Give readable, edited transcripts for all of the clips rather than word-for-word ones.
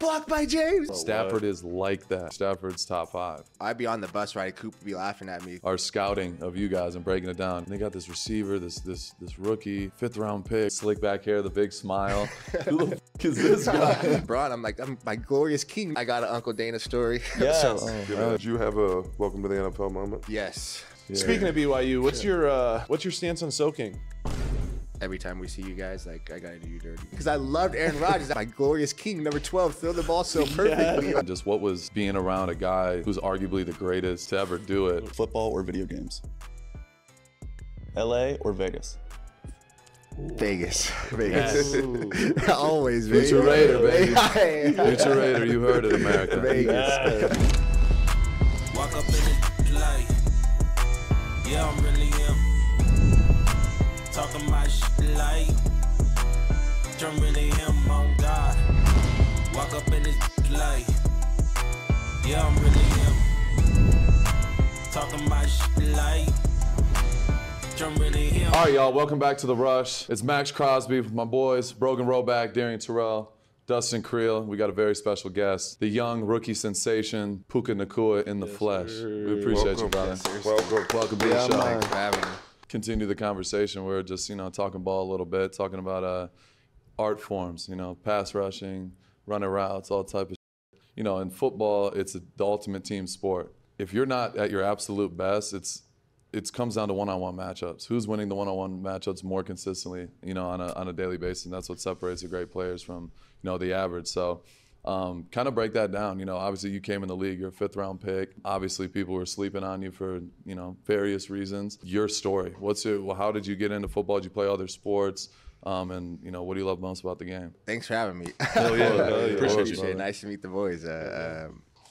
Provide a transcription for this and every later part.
Blocked by James. Stafford is like that. Stafford's top five. I'd be on the bus ride. Cooper would be laughing at me. Our scouting of you guys and breaking it down. And they got this receiver, this rookie, 5th round pick, slick back hair, the big smile. Who the f is this guy? Bron, I'm my glorious king. I got an Uncle Dana story. Yes. So, did you have a welcome to the NFL moment? Yes. Yeah. Speaking of BYU, what's your stance on soaking? Every time we see you guys, like, I gotta do you dirty. Because I loved Aaron Rodgers, my glorious king, number 12, throw the ball so perfectly. Yeah. Just what was being around a guy who's arguably the greatest to ever do it? Football or video games? LA or Vegas? Vegas. Vegas. Yes. Always Vegas. Future Raider, baby. Future Raider, you heard it, America. Vegas. Yeah. Walk up in the light. Yeah, I'm really am. Talking my shit like drum really him on God. Walk up in his light. Yeah, I'm really him. Talking my shit like drum really him. All right, y'all, welcome back to The Rush. It's Max Crosby with my boys, Brogan Roback, Darian Terrell, Dustin Creel. We got a very special guest, the young rookie sensation, Puka Nacua in the flesh. Sir. We appreciate you, brother. Yes, welcome to the show. Thanks for having me. Continue the conversation. We're just, you know, talking ball a little bit, talking about art forms, you know, pass rushing, running routes, all type of shit. You know, in football, it's the ultimate team sport. If you're not at your absolute best, it comes down to one-on-one matchups. Who's winning the one-on-one matchups more consistently, you know, on a daily basis, and that's what separates the great players from, you know, the average. So kind of break that down. You know, obviously you came in the league, you're a 5th round pick. Obviously people were sleeping on you for, you know, various reasons. Your story, how did you get into football? Did you play other sports? And, you know, what do you love most about the game? Thanks for having me. Hell yeah. Appreciate it. Nice to meet the boys.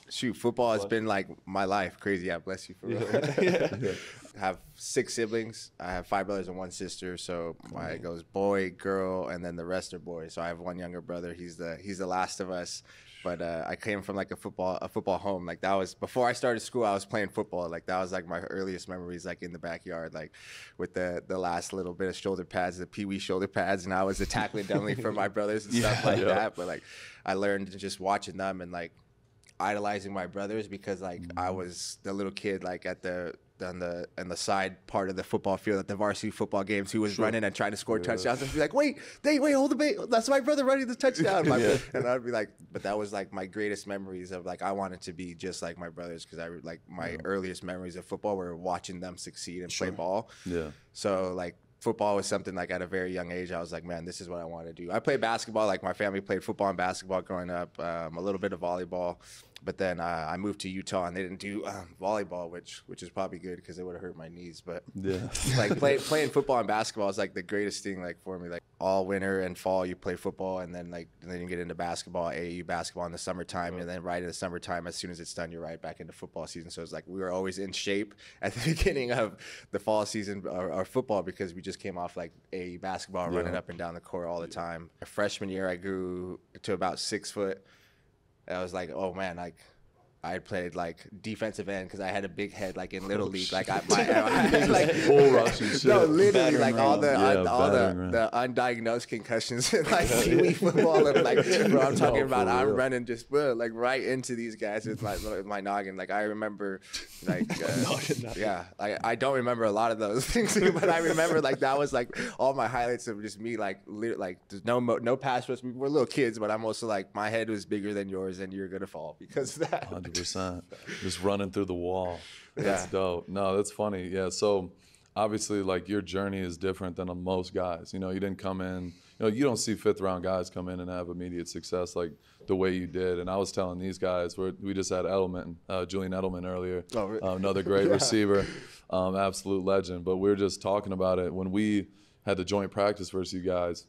Shoot, football has been like my life. Crazy. I bless you for real. Yeah. I have 6 siblings. I have 5 brothers and 1 sister. So my goes boy, girl, and then the rest are boys. So I have 1 younger brother. He's the last of us. But I came from like a football home. Like that was before I started school. I was playing football. Like that was like my earliest memories, like in the backyard, like with the last little bit of shoulder pads, the peewee shoulder pads, and I was tackling dummy for my brothers and stuff like that. But like I learned just watching them and like idolizing my brothers because like I was the little kid like at the side part of the football field at the varsity football games who was running and trying to score touchdowns and be like, wait, hold the bait, that's my brother running the touchdown. And I'd be like, but that was like my greatest memories of like I wanted to be just like my brothers because I like my earliest memories of football were watching them succeed and play ball. Yeah. So like football was something like at a very young age, I was like, man, this is what I want to do. I played basketball, like my family played football and basketball growing up, a little bit of volleyball. But then I moved to Utah and they didn't do volleyball, which is probably good because it would have hurt my knees. But yeah, like playing football and basketball is like the greatest thing like for me. Like all winter and fall, you play football and then you get into basketball, AAU basketball in the summertime, and then right in the summertime, as soon as it's done, you're right back into football season. So it's like we were always in shape at the beginning of the fall season or football because we just came off like AAU basketball running up and down the court all the time. My freshman year, I grew to about 6 foot. I was like, oh man, like I played like defensive end because I had a big head like in Little League. Like I like full rush and shit. No, literally battering like all the all the undiagnosed concussions in like Pee Wee football and like bro, I'm talking about real. I'm running just like right into these guys with my noggin. Like I remember like I don't remember a lot of those things, but I remember like that was like all my highlights of just me like there's no pass rush. We're little kids, but I'm also like my head was bigger than yours and you're gonna fall because of that. 100%. Just running through the wall. That's dope. No, that's funny. Yeah. So obviously like your journey is different than most guys. You know, you didn't come in, you know, you don't see 5th round guys come in and have immediate success like the way you did. And I was telling these guys, we just had Edelman, Julian Edelman earlier. Oh, really? Another great receiver, absolute legend. But we were just talking about it. When we had the joint practice versus you guys,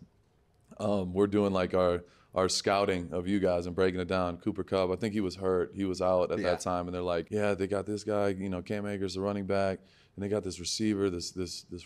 we're doing like our scouting of you guys and breaking it down. Cooper Kupp, I think he was hurt. He was out at that time. And they're like, yeah, they got this guy, you know, Cam Akers, the running back. And they got this receiver, this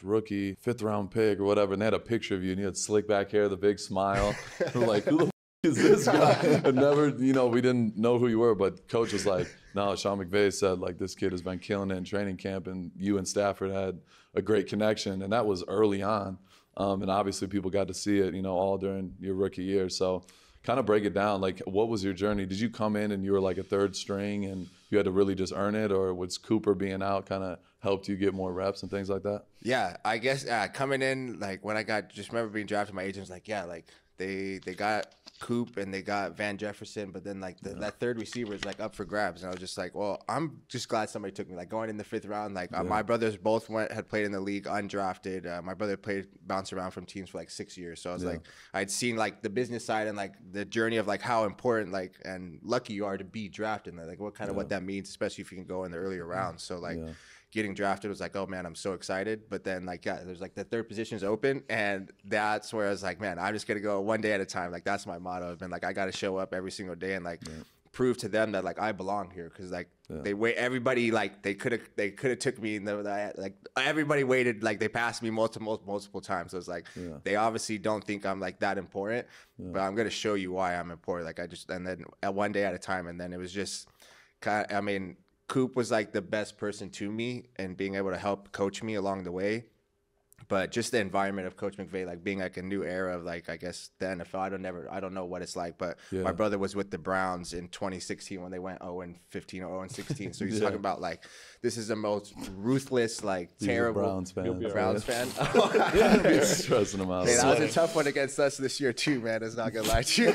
rookie, 5th round pick or whatever. And they had a picture of you and you had slick back hair, the big smile. They're like, who the f is this guy? And never, you know, we didn't know who you were, but coach was like, no, Sean McVay said like this kid has been killing it in training camp and you and Stafford had a great connection. And that was early on. And obviously people got to see it, you know, all during your rookie year. So kind of break it down. Like, what was your journey? Did you come in and you were like a third string and you had to really just earn it, or was Cooper being out kind of helped you get more reps and things like that? Yeah, I guess coming in, like when I got, just remember being drafted, my agent's like, yeah, like they got Coop and they got Van Jefferson, but then like that third receiver is like up for grabs, and I was just like, well, I'm just glad somebody took me. Like going in the 5th round, like my brothers both had played in the league undrafted. My brother bounced around from teams for like 6 years, so I was like, I'd seen like the business side and like the journey of like how important like and lucky you are to be drafted, and like what kind of what that means, especially if you can go in the earlier rounds. So like getting drafted was like, oh man, I'm so excited. But then like, yeah, there's like the third position's open, and that's where I was like, man, I'm just gonna go one day at a time. Like that's my motto. I've been like, I gotta show up every single day and like prove to them that like I belong here, because like they wait, everybody, like they could have took me, and like everybody waited, like they passed me multiple times. So it's like they obviously don't think I'm like that important, but I'm gonna show you why I'm important. Like I just, and then one day at a time, and then it was just kind of, I mean, Coop was like the best person to me and being able to help coach me along the way. But just the environment of Coach McVay, like being like a new era of like, I guess the NFL, I don't know what it's like, but my brother was with the Browns in 2016 when they went 0-15 or 0-16. So he's talking about like, this is the most ruthless, like terrible Browns fan. Stressing them out. Man, that was a tough one against us this year too, man. It's not gonna lie to you.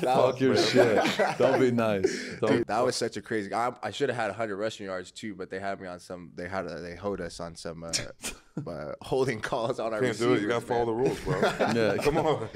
Fuck your shit. Don't be nice. Don't. Dude, that was such a crazy. I should have had 100 rushing yards too, but they had me on some. They hoed us on some. Holding calls on our receivers. You gotta follow the rules, bro. Come on.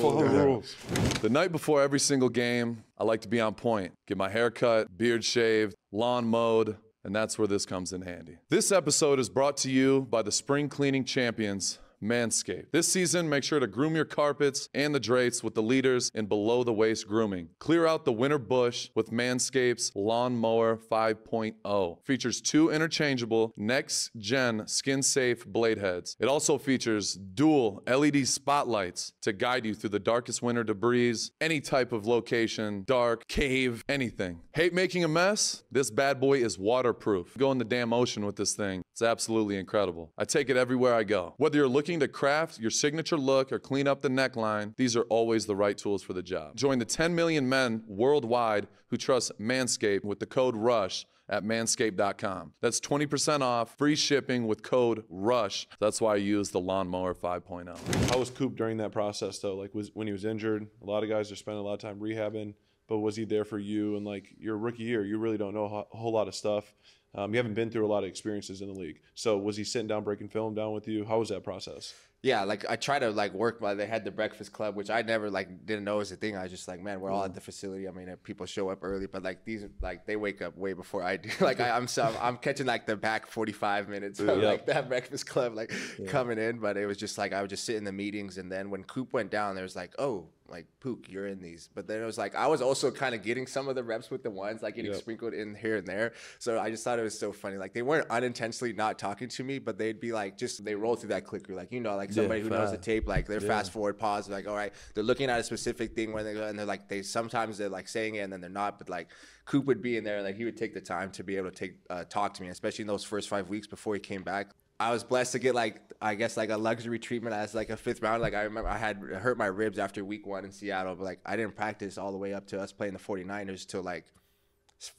Follow the rules. The night before every single game, I like to be on point. Get my hair cut, beard shaved, lawn mowed, and that's where this comes in handy. This episode is brought to you by the spring cleaning champions, Manscaped. This season, make sure to groom your carpets and the drapes with the leaders in below-the-waist grooming. Clear out the winter bush with Manscaped's Lawnmower 5.0. Features 2 interchangeable next-gen skin-safe blade heads. It also features dual LED spotlights to guide you through the darkest winter debris, any type of location, dark, cave, anything. Hate making a mess? This bad boy is waterproof. Go in the damn ocean with this thing. It's absolutely incredible. I take it everywhere I go. Whether you're looking to craft your signature look or clean up the neckline, these are always the right tools for the job. Join the 10 million men worldwide who trust Manscaped with the code RUSH at manscaped.com. That's 20% off, free shipping with code RUSH. That's why I use the Lawnmower 5.0. How was Coop during that process though? Like when he was injured, a lot of guys are spending a lot of time rehabbing, but was he there for you? And like your rookie year, you really don't know a whole lot of stuff. You haven't been through a lot of experiences in the league. So was he sitting down, breaking film down with you? How was that process? Yeah, like I try to like work by, they had the breakfast club, which I never like didn't know was a thing. I was just like, man, we're all at the facility. I mean, people show up early, but like these, like they wake up way before I do. Like I'm catching like the back 45 minutes of like that breakfast club, like coming in. But it was just like, I would just sit in the meetings. And then when Coop went down, there was like, oh, like Pook, you're in these. But then it was like, I was also kind of getting some of the reps with the ones, like getting sprinkled in here and there. So I just thought it was so funny. Like they weren't unintentionally not talking to me, but they'd be like, just, they roll through that clicker. Like, you know, like somebody who knows the tape, like they're fast forward, pause, like, all right, they're looking at a specific thing when they go, and they're like, sometimes they're like saying it and then they're not, but like Coop would be in there and like he would take the time to be able to talk to me, especially in those first 5 weeks before he came back. I was blessed to get like, I guess like a luxury treatment as like a 5th round. Like I remember I had hurt my ribs after week 1 in Seattle, but like I didn't practice all the way up to us playing the 49ers till like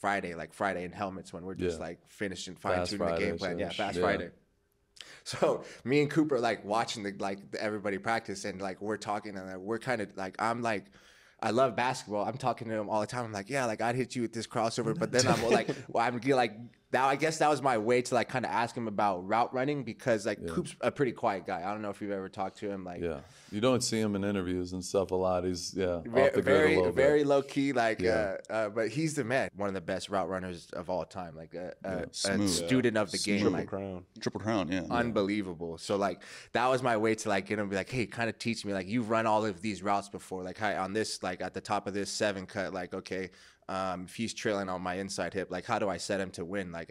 Friday, in helmets when we're just like finishing, fine tuning the game plan. Fast Friday. So me and Cooper like watching the, everybody practice and like we're talking and we're kind of like, I'm like, I love basketball. I'm talking to him all the time. I'm like, yeah, like I'd hit you with this crossover, but then I'm like, well, I'm like, now I guess that was my way to like kind of ask him about route running, because like Coop's a pretty quiet guy. I don't know if you've ever talked to him. Like you don't see him in interviews and stuff a lot. He's very low key, like but he's the man, one of the best route runners of all time, like a student of the game. Triple crown, yeah, unbelievable. So like that was my way to like get him to be like, hey, kind of teach me, like you've run all of these routes before, like hi, on this, like at the top of this 7 cut, like okay, if he's trailing on my inside hip, like how do I set him to win? Like,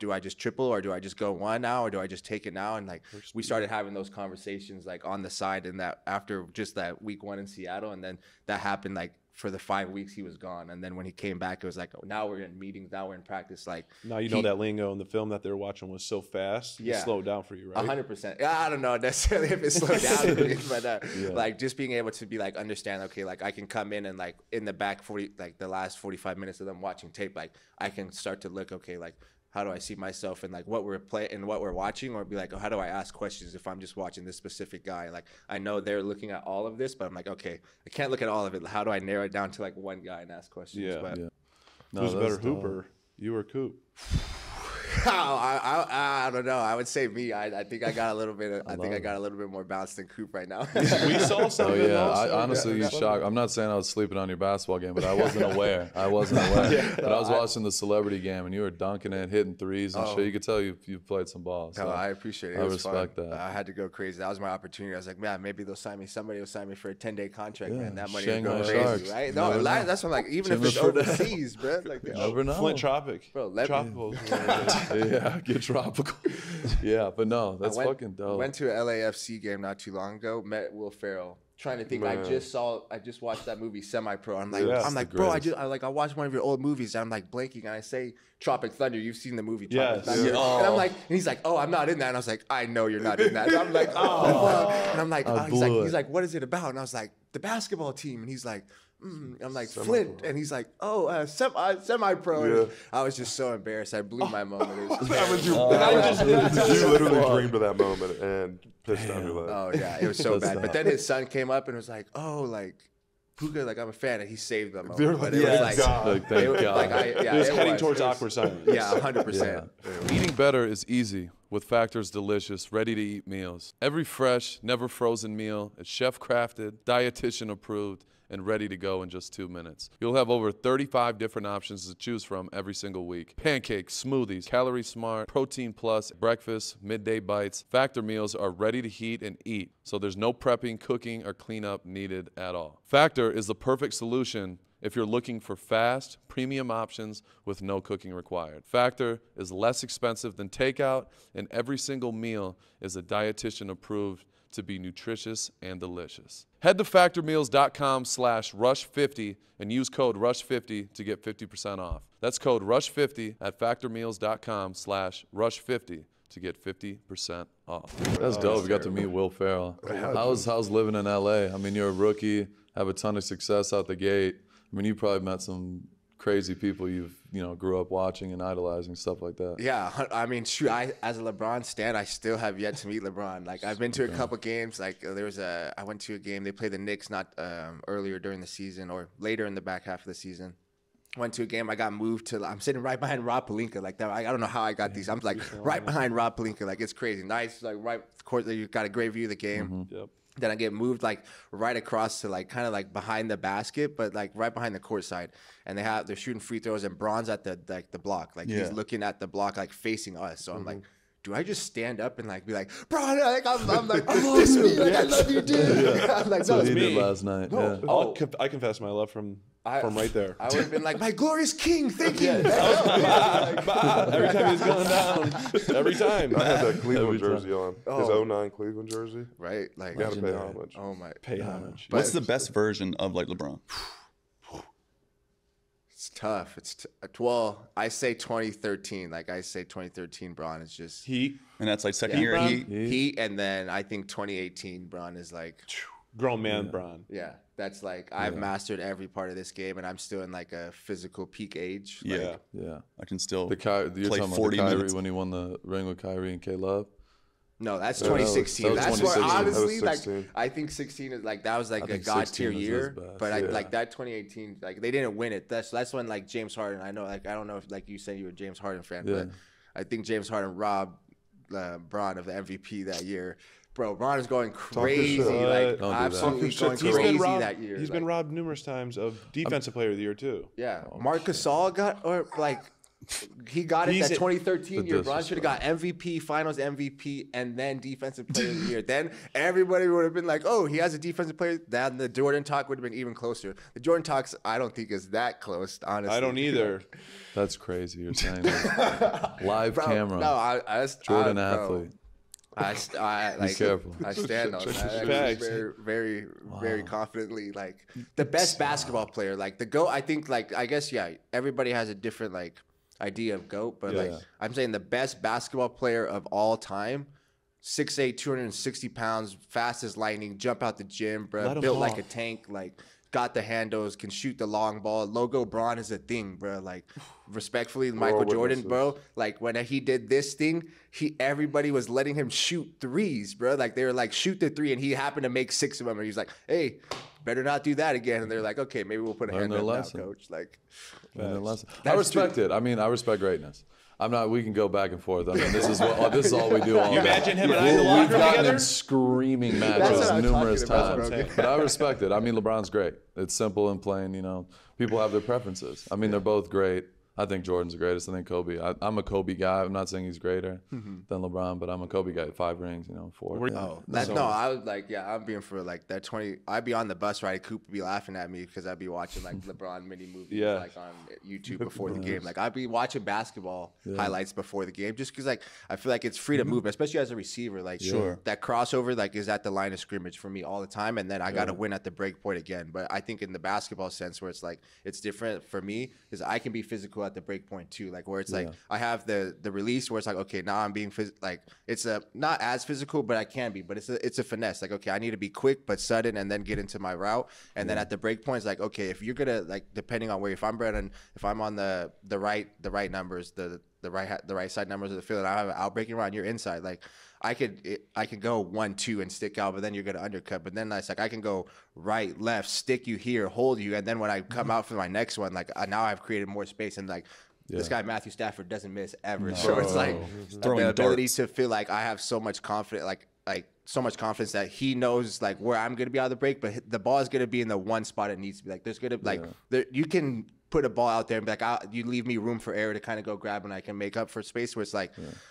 do I just triple, or do I just go one now, or do I just take it now? And like we started having those conversations like on the side, and that after just that week 1 in Seattle, and then that happened like for the 5 weeks he was gone. And then when he came back, it was like, oh, now we're in meetings, now we're in practice. Like, now you know that lingo in the film that they're watching was so fast. Yeah. It slowed down for you, right? 100%. I don't know necessarily if it slowed down for me, but like just being able to be like, understand, okay, like I can come in and like in the back 40, like the last 45 minutes of them watching tape, like I can start to look, okay, like how do I see myself and like what we're playing and what we're watching, or be like, oh, how do I ask questions if I'm just watching this specific guy? Like, I know they're looking at all of this, but I'm like, okay, I can't look at all of it. How do I narrow it down to like one guy and ask questions? Yeah. But yeah. No, who's a better hooper, you or Coop? I don't know. I would say me. I think I got a little bit. I got a little bit more balance than Coop right now. We saw something. Oh, yeah. I honestly was shocked. I'm not saying I was sleeping on your basketball game, but I wasn't aware. Yeah, but no, I was watching the celebrity game, and you were dunking it, hitting threes and shit. You could tell you played some balls. So no, I appreciate it. I respect fun. That. I had to go crazy. That was my opportunity. I was like, man, maybe they'll sign me. Somebody will sign me for a 10-day contract. Yeah, man, that money would go crazy, right? No, that's what I'm like. Even if it's overseas, bro. Like, never know. Flint Tropic, bro. Tropical. Yeah, get tropical. Yeah, but no, that's fucking dope. Went to an LAFC game not too long ago. Met Will Ferrell. Trying to think, man. I just watched that movie Semi-Pro. I'm like, yeah, I'm like, bro, I watched one of your old movies. And I'm like blanking, and I say Tropic Thunder. You've seen the movie Tropic Thunder, and I'm like, and he's like, oh, I'm not in that. And I was like, I know you're not in that. And I'm like, oh, and I'm like, oh. He's like, what is it about? And I was like, the basketball team. And he's like. I'm like Flint, and he's like, oh, semi-pro. Yeah. I was just so embarrassed. I blew my moment. That was you literally dreamed of that moment and pissed on your life. Oh yeah, it was so bad. But then his son came up and was like, oh, like Puka, like I'm a fan, and he saved them. They were like, it was heading towards awkward silence. Yeah, 100%. Eating better is easy with Factor's delicious, ready-to-eat meals. Every fresh, never frozen meal is chef-crafted, dietitian approved, and ready to go in just 2 minutes. You'll have over 35 different options to choose from every single week. Pancakes, smoothies, calorie smart, protein plus, breakfast, midday bites. Factor meals are ready to heat and eat, so there's no prepping, cooking, or cleanup needed at all. Factor is the perfect solution if you're looking for fast, premium options with no cooking required. Factor is less expensive than takeout, and every single meal is a dietitian approved to be nutritious and delicious. Head to factormeals.com/rush50 and use code RUSH50 to get 50% off. That's code RUSH50 at factormeals.com/rush50 to get 50% off. That's dope. We got to meet Will Ferrell. How's living in LA? I mean, you're a rookie, have a ton of success out the gate. I mean, you probably met some crazy people you grew up watching and idolizing, stuff like that. Yeah, I mean, shoot, as a LeBron stan, I still have yet to meet LeBron. Like, I've been to a couple games. Like, I went to a game. They played the Knicks not earlier during the season or later in the back half of the season. Went to a game. I got moved to. I'm sitting right behind Rob Pelinka. Like that. I don't know how I got these. I'm like right behind Rob Pelinka. Like, it's crazy. Nice. Like right court. You got a great view of the game. Mm-hmm. Yep. Then I get moved like right across to like kind of like behind the basket, but like right behind the court side. And they're shooting free throws, and Bron's at the block. Like he's looking at the block, like facing us. So I'm like, do I just stand up and like be like, Bron? Like I'm like, this me. Like I love you, dude. Yeah. I'm like, no, it's me. Did last night. No. Yeah. I confess my love from right there. I would have been like, my glorious king, thank you. Every time he's going down. Every time. I had that Cleveland jersey on. His 09 Cleveland jersey. Right? Like, gotta pay homage. Oh my. Pay homage. What's the best version of like LeBron? It's tough. Well, I say 2013. Like I say 2013 Bron is just Heat. And that's like second year Heat. Heat, and then I think 2018 Bron is like grown man Bron. Yeah. That's like I've mastered every part of this game, and I'm still in like a physical peak age. Yeah, like, yeah. I can still play 40 Kyrie minutes. When he won the ring with Kyrie and K Love. No, that's 2016. That's where honestly, like I think 16 is like that was like a god tier year. But like that 2018, like they didn't win it. That's when like James Harden. I know, like I don't know if like you said you were a James Harden fan, but I think James Harden robbed Bron of the MVP that year. Bro, Bron is going crazy. Like absolutely going crazy that year. He's been robbed numerous times of defensive player of the year too. Yeah, Marcus Gasol got it that 2013 year. Bron should have got MVP, Finals MVP, and then defensive player of the year. Then everybody would have been like, oh, he has a defensive player. Then the Jordan talk would have been even closer. The Jordan talks, I don't think is that close, honestly. I don't either. That's crazy. You're saying live camera. No, Jordan athlete. I stand on that. Very, very confidently. Like the best basketball player, like the GOAT. I think, like, I guess, yeah, everybody has a different like idea of GOAT, but like I'm saying the best basketball player of all time. 6'8", 260 pounds, fast as lightning, jump out the gym, bro. Built like a tank, like got the handles, can shoot the long ball. Logo Braun is a thing, bro. Like respectfully, Michael Jordan, bro. Like when he did this thing, everybody was letting him shoot threes, bro. Like they were like, shoot the three, and he happened to make 6 of them. And he's like, hey, better not do that again. And they're like, okay, maybe we'll put a hand up now, coach. Like, I respect it. I mean, I respect greatness. I'm not. We can go back and forth. I mean, this is all we do. All you imagine him and I in the locker room together. We've gotten in screaming matches numerous times, but I respect it. I mean, LeBron's great. It's simple and plain. You know, people have their preferences. I mean, they're both great. I think Jordan's the greatest. I think Kobe. I'm a Kobe guy. I'm not saying he's greater than LeBron, but I'm a Kobe guy. 5 rings, you know, 4. I was like, yeah, I'm being for like that 20. I'd be on the bus ride. Coop would be laughing at me because I'd be watching like LeBron mini movies like on YouTube before the game. Like I'd be watching basketball highlights before the game just because like I feel like it's free to move, especially as a receiver. Like that crossover like is at the line of scrimmage for me all the time, and then I got to win at the break point again. But I think in the basketball sense where it's like it's different for me is I can be physical at the break point too, like where it's like I have the release where it's like, okay, now I'm being like it's a not as physical, but I can be, but it's a finesse. Like, okay, I need to be quick but sudden and then get into my route. And then at the break point, it's like, okay, if you're gonna like depending on where if I'm on the right numbers, the right side numbers of the field, and I have an outbreaking route and you're inside, like I could go 1-2 and stick out, but then you're gonna undercut. But then it's like I can go right, left, stick you here, hold you, and then when I come out for my next one, like now I've created more space. And like this guy Matthew Stafford doesn't miss ever, so it's like the ability to feel like I have so much confidence, like so much confidence that he knows like where I'm gonna be out of the break, but the ball is gonna be in the one spot it needs to be. Like there's gonna like you can put a ball out there and be like, you leave me room for error to kind of go grab and I can make up for space. Where it's like,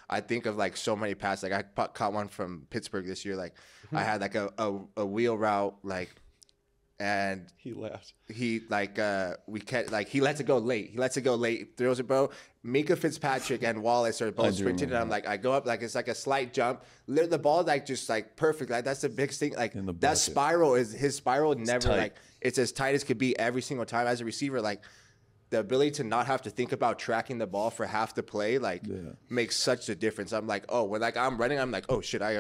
I think of like so many passes. Like I caught one from Pittsburgh this year. Like I had like a wheel route, like, and he left. He like we kept like he lets it go late. He lets it go late. Throws it, bro. Mika Fitzpatrick and Wallace are both sprinting, and I'm like, I go up like it's like a slight jump. The ball like just like perfect. Like that's the biggest thing. Like that spiral is his spiral. It's never tight. Like it's as tight as could be every single time as a receiver. Like. The ability to not have to think about tracking the ball for half the play, like, makes such a difference. I'm like, oh, when like I'm running, I'm like, oh shit, I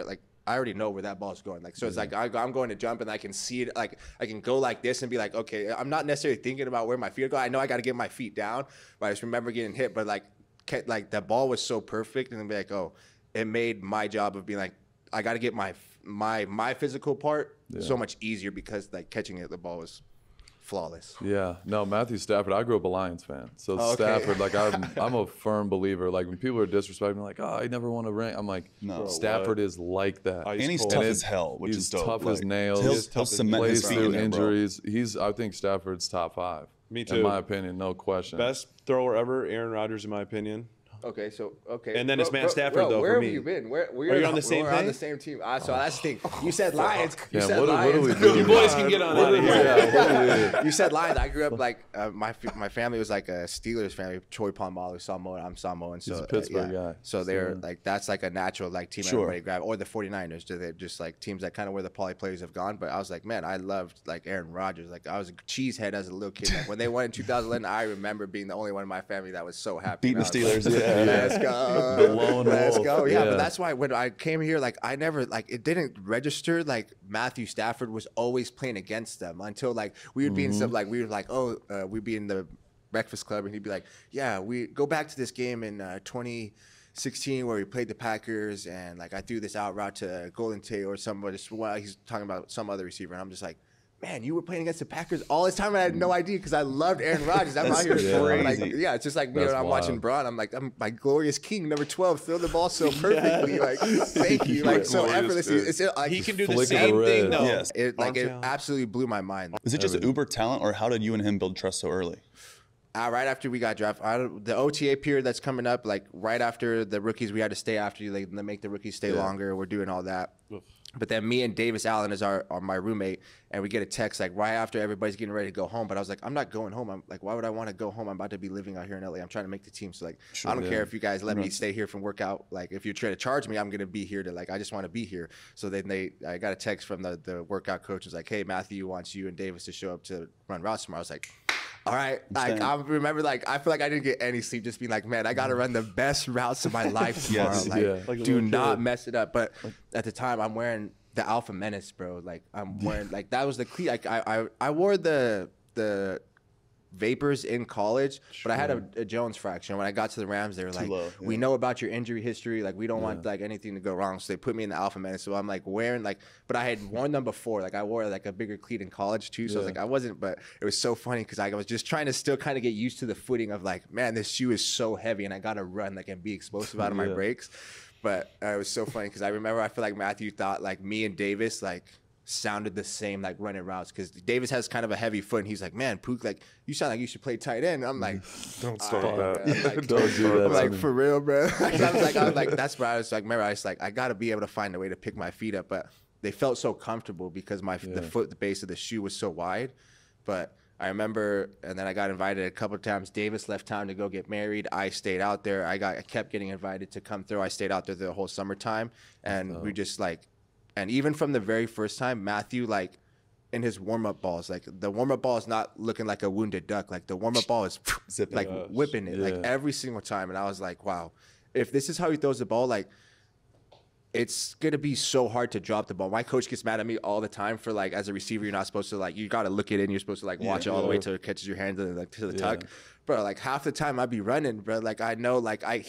already know where that ball's going. Like, so it's like I'm going to jump and I can see it. Like I can go like this and be like, okay, I'm not necessarily thinking about where my feet are going. I know I got to get my feet down, but I just remember getting hit. But like that ball was so perfect, and then be like, oh, it made my job of being like, I got to get my physical part so much easier because like catching it, the ball was. Flawless. Yeah. No, Matthew Stafford, I grew up a Lions fan. So Stafford, like I'm a firm believer. Like when people are disrespecting me, like, oh, I never won a ring. I'm like, no, Stafford is like that. And he's tough as hell, which is dope. He's tough as nails. He'll cement his feet in there, injuries. Bro. I think Stafford's top 5. Me too. In my opinion, no question. Best thrower ever, Aaron Rodgers, in my opinion. Okay, so and then it's Matt Stafford though. Where for me. Have you been? We're on the same. We're on the same team. So that's the thing. You said Lions. You said Lions. You boys can get on out of here. You said Lions. I grew up like my family was like a Steelers family. Troy Polamalu, Samoan. I'm Samoan. So he's a Pittsburgh guy. So they're like that's like a natural like team everybody grab, or the 49ers. They're just like teams that kind of where the poly players have gone. But I was like, man, I loved like Aaron Rodgers. Like I was a cheesehead as a little kid. Like, when they won in 2011, I remember being the only one in my family that was so happy. Beating the Steelers. Yeah. Let's go. Let's go. Yeah, but that's why when I came here, like I never like it didn't register like Matthew Stafford was always playing against them until like we would be in some like we were like we'd be in the Breakfast Club and he'd be like, yeah, we go back to this game in 2016 where we played the Packers and like I threw this out route to Golden Tate or somebody. Well, he's talking about some other receiver and I'm just like, man, you were playing against the Packers all this time, and I had no idea because I loved Aaron Rodgers. I'm out here crazy. Like, yeah, it's just like me when I'm watching Braun. I'm like, I'm my glorious king, number 12, throw the ball so perfectly. Yeah. Like, thank you, like so effortlessly. It's, like, he can do the same thing though. Yes. It absolutely blew my mind. Is it just uber talent, or how did you and him build trust so early? Right after we got drafted, the OTA period that's coming up, like right after the rookies, we had to stay after you. They make the rookies stay longer. We're doing all that. But then me and Davis Allen is my roommate, and we get a text like right after everybody's getting ready to go home. But I was like, I'm not going home. I'm like, why would I want to go home? I'm about to be living out here in LA. I'm trying to make the team. So like, sure, I don't care if you guys let me stay here from workout. Like if you're trying to charge me, I'm going to be here to like, I just want to be here. So then I got a text from the workout coach. It's like, hey, Matthew wants you and Davis to show up to run routes tomorrow. I was like, all right. Like I remember, like I feel like I didn't get any sleep, just being like, man, I got to run the best routes of my life tomorrow. Like do not mess it up. But at the time, I'm wearing the Alpha Menace, bro. Like I'm wearing like that was the cleat. Like I wore the Vapors in college, but I had a Jones fracture. When I got to the Rams, they were like, we know about your injury history. Like we don't want like anything to go wrong. So they put me in the Alpha Menace. So I'm like wearing like, but I had worn them before. Like I wore like a bigger cleat in college too. So I was like, I wasn't, but it was so funny because I was just trying to still kind of get used to the footing of like, man, this shoe is so heavy and I got to run like and be explosive out of my breaks. But it was so funny because I remember I feel like Matthew thought like me and Davis, like, sounded the same, like running routes, because Davis has kind of a heavy foot, and he's like, "Man, Pook, like you sound like you should play tight end." I'm like, "Don't start that. Like, don't do that." I'm like, "For real, bro." I was like, "That's where I was like." Remember, I was like, "I gotta be able to find a way to pick my feet up," but they felt so comfortable because the base of the shoe was so wide. But I remember, and then I got invited a couple of times. Davis left town to go get married. I stayed out there. I kept getting invited to come through. I stayed out there the whole summertime, and we just like. And even from the very first time, Matthew, like, in his warm-up balls, like, the warm-up ball is not looking like a wounded duck. Like, the warm-up ball is, like, whipping it, like, every single time. And I was like, wow, if this is how he throws the ball, like, it's going to be so hard to drop the ball. My coach gets mad at me all the time for, like, as a receiver, you're not supposed to, like, you got to look it in. You're supposed to, like, watch it all the way till it catches your hand, like, to the tuck. Bro, like, half the time I'd be running, bro. Like, I know, like, I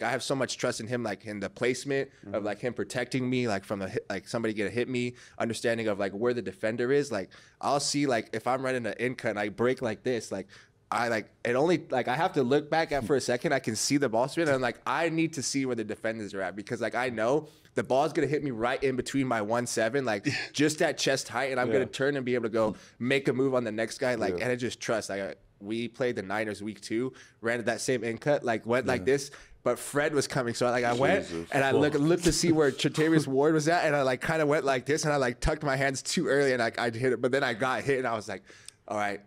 have so much trust in him, like, in the placement of, like, him protecting me, like, from, like, somebody gonna hit me, understanding of, like, where the defender is. Like, I'll see, like, if I'm running an in cut and I break like this, like, I have to look back at for a second. I can see the ball spin, and like I need to see where the defenders are at, because like I know the ball's gonna hit me right in between my 1-7, like just at chest height, and I'm gonna turn and be able to go make a move on the next guy, like and I just trust. Like we played the Niners week 2, ran that same in cut, like went like this. But Fred was coming, so I went and I looked to see where Tre'Davious Ward was at, and I like kind of went like this, and I like tucked my hands too early, and I hit it, but then I got hit, and I was like, all right.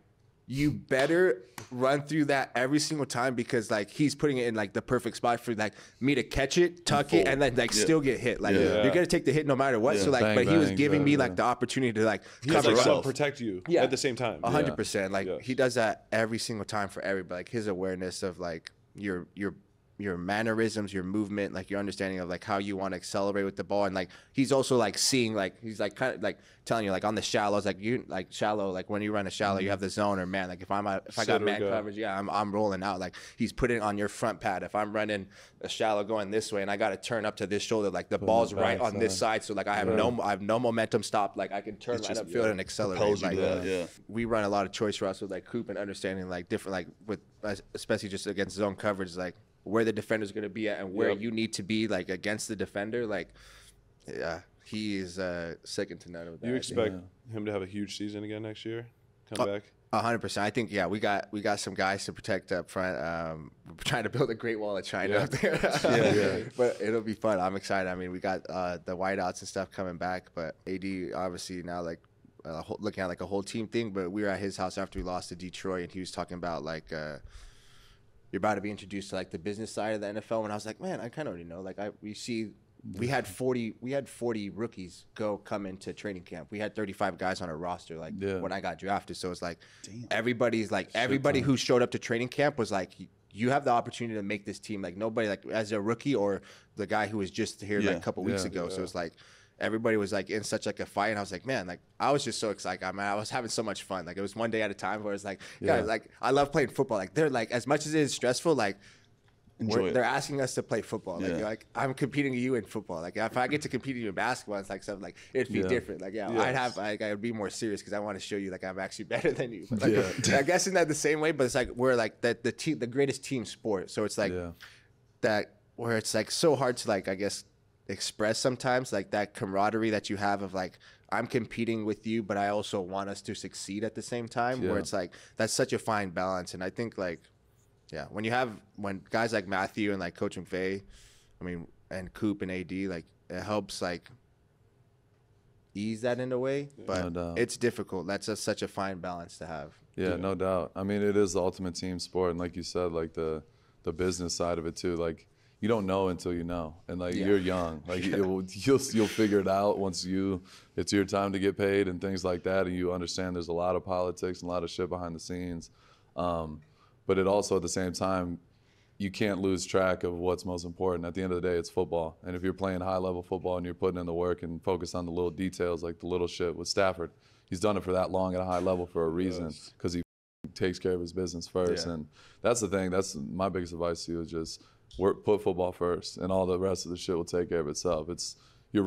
You better run through that every single time, because like he's putting it in like the perfect spot for like me to catch it, tuck it, and then like still get hit. Like you're gonna take the hit no matter what. So like, but he was giving me like the opportunity to like cover up, like, protect you at the same time. 100%. Like he does that every single time for everybody. Like his awareness of like your mannerisms, your movement, like your understanding of like how you want to accelerate with the ball, and like he's also like seeing, like he's like kind of like telling you like on the shallows, like you like shallow, like when you run a shallow, you have the zone or man. Like if I'm out, if I got man coverage, I'm rolling out. Like he's putting on your front pad. If I'm running a shallow going this way and I got to turn up to this shoulder, like the ball's right on this side, so like I have no momentum stop. Like I can turn right upfield and accelerate. Like we run a lot of choice routes with like Coop, and understanding like different like with especially just against zone coverage, like where the defender's going to be at and where you need to be like against the defender. Like, yeah, he is second to none with that. You expect him to have a huge season again next year? Come back? 100%. I think, yeah, we got some guys to protect up front. We're trying to build a great wall of China up there. But it'll be fun. I'm excited. I mean, we got the wideouts and stuff coming back, but AD obviously now like looking at like a whole team thing, but we were at his house after we lost to Detroit, and he was talking about like you're about to be introduced to like the business side of the NFL, and I was like, man, I kind of already know. Like we had 40 rookies come into training camp. We had 35 guys on our roster like when I got drafted. So it's like everybody who showed up to training camp was like, you have the opportunity to make this team. Like nobody like as a rookie or the guy who was just here like a couple weeks ago. So it's like everybody was like in such like a fight, and I was like, man, like I was just so excited. I mean, I was having so much fun. Like it was one day at a time where it's like, guys, like I love playing football. Like they're like, as much as it is stressful, like they're asking us to play football. Like, you're like I'm competing with you in football. Like if I get to compete with you in basketball, it's like something like it'd be different. Like I'd be more serious because I want to show you like I'm actually better than you. But, like, I guess in that the same way, but it's like we're like the greatest team sport. So it's like that where it's like so hard to like I guess express sometimes, like that camaraderie that you have of like I'm competing with you, but I also want us to succeed at the same time, where it's like that's such a fine balance. And I think like when guys like Matthew and like Coach McVay, I mean, and Coop and AD, like it helps like ease that in a way, but no, it's difficult. That's such a fine balance to have. Yeah, no doubt. I mean, it is the ultimate team sport, and like you said, like the business side of it too. Like you don't know until you know, and like you're young. Like you'll figure it out once it's your time to get paid and things like that, and you understand there's a lot of politics and a lot of shit behind the scenes. But it also at the same time, you can't lose track of what's most important. At the end of the day, it's football. And if you're playing high-level football and you're putting in the work and focus on the little details, like the little shit with Stafford, he's done it for that long at a high level for a reason because he takes care of his business first. Yeah. And that's the thing. That's my biggest advice to you is just put football first, and all the rest of the shit will take care of itself. It's your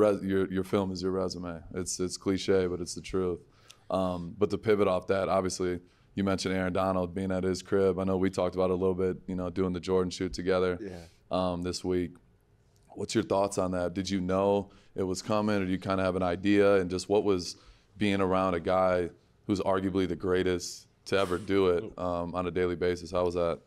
film is your resume. It's cliche, but it's the truth. But to pivot off that, obviously, you mentioned Aaron Donald being at his crib. I know we talked about it a little bit, you know, doing the Jordan shoot together this week. What's your thoughts on that? Did you know it was coming, or do you kind of have an idea? And just what was being around a guy who's arguably the greatest to ever do it on a daily basis? How was that?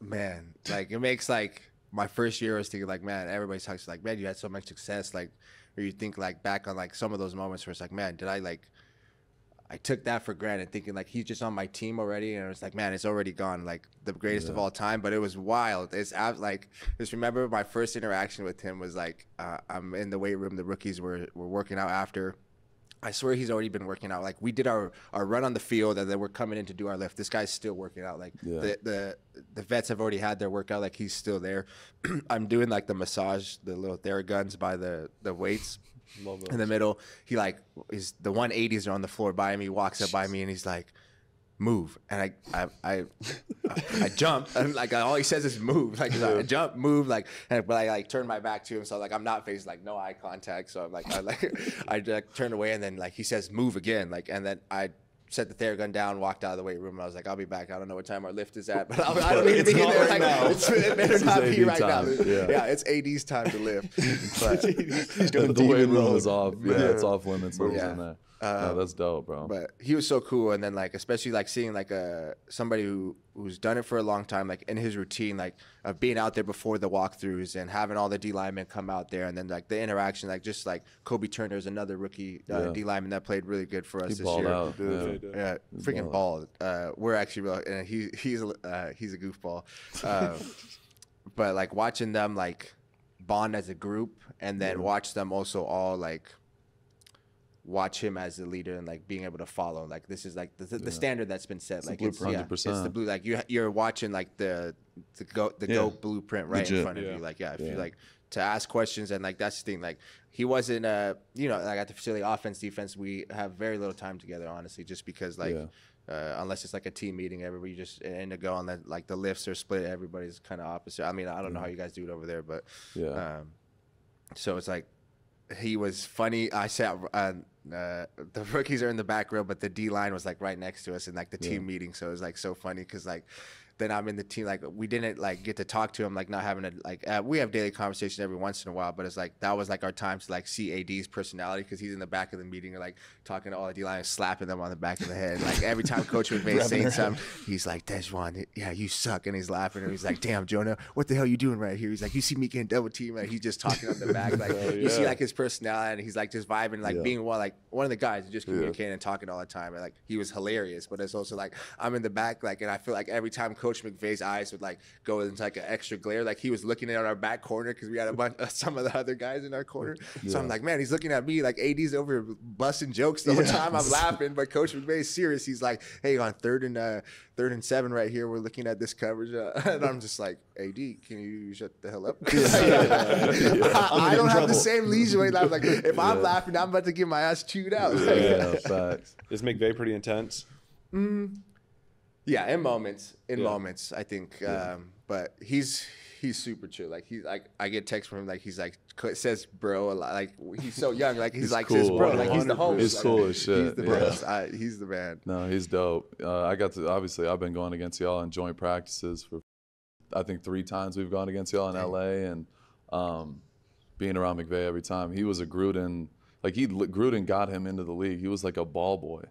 Man, like it makes like my first year I was thinking like, man, everybody talks like, man, you had so much success. Like, or you think like back on like some of those moments where it's like, man, did I like, I took that for granted, thinking like he's just on my team already, and it's like, man, it's already gone, like the greatest of all time. But it was wild. It's like, just remember my first interaction with him was like, I'm in the weight room, the rookies were working out after. I swear he's already been working out. Like we did our run on the field, and then we're coming in to do our lift. This guy's still working out. Like the vets have already had their workout. Like he's still there. I'm doing like the massage, the little Theraguns by the weights. In the middle, he like is the 180s are on the floor by me. He walks up by me and he's like, "Move!" And I jump, and like all he says is "move." Like I jump, move, like. And but I like turn my back to him, so like I'm not facing, like no eye contact. So I'm like I turned away, and then like he says "move" again, like, and then I set the Theragun down, walked out of the weight room, and I was like, I'll be back. I don't know what time our lift is at, but I don't need to be in there right now. It better not be right now. Yeah, it's AD's time to lift. The weight room is off. Yeah, it's off limits. No, that's dope, bro. But he was so cool, and then like especially like seeing like somebody who's done it for a long time, like in his routine, like of being out there before the walkthroughs and having all the D linemen come out there, and then like the interaction, like just like Kobe Turner is another rookie D lineman that played really good for us this year. Out. Yeah, freaking ball. We're actually real, and he's a goofball, but like watching them like bond as a group, and then watch them also all like watch him as the leader and like being able to follow. Like this is like the standard that's been set. It's like it's, it's the blue. Like you're watching like the go blueprint right in front of you. Like if you like to ask questions, and like that's the thing. Like he wasn't you know, like at the facility, offense, defense, we have very little time together, honestly, just because like unless it's like a team meeting, everybody just in a go on that, like the lifts are split. Everybody's kind of opposite. I mean, I don't know how you guys do it over there, but so it's like he was funny. I sat. The rookies are in the back row, but the D line was like right next to us in like the team meeting. So it was like so funny because like then I'm in the team, like we didn't like get to talk to him, like not having a like we have daily conversations every once in a while, but it's like that was like our time to like see AD's personality because he's in the back of the meeting, like talking to all the D line, slapping them on the back of the head. Like every time Coach McVay saying something, he's like, "Desjuan, yeah, you suck," and he's laughing, and he's like, "Damn, Jonah, what the hell you doing right here?" He's like, "You see me getting double teamed," like he's just talking on the back, like you see like his personality, and he's like just vibing, like being one like one of the guys just communicating and talking all the time, and like he was hilarious. But it's also like I'm in the back, like, and I feel like every time Coach McVay's eyes would like go into like an extra glare, like he was looking at our back corner because we had a bunch of some of the other guys in our corner. So I'm like, man, he's looking at me like AD's over busting jokes the whole time. I'm laughing, but Coach McVay's serious. He's like, "Hey, on third and 7 right here, we're looking at this coverage," and I'm just like, "AD, can you shut the hell up?" I don't have the same leeway. I'm like, if I'm laughing, I'm about to get my ass chewed out. Facts. Is McVay pretty intense? Yeah, in moments. In moments, I think. But he's super chill. Like he's like, I get texts from him. Like he's like says bro a lot. Like he's so young. Like he's like cool. Says bro. Like he's the host. He's like, cool as shit. He's the best. He's the man. No, he's dope. I got to obviously. I've been going against y'all in joint practices for, I think 3 times we've gone against y'all in LA, and being around McVay every time. He was a Gruden. Like Gruden got him into the league. He was like a ball boy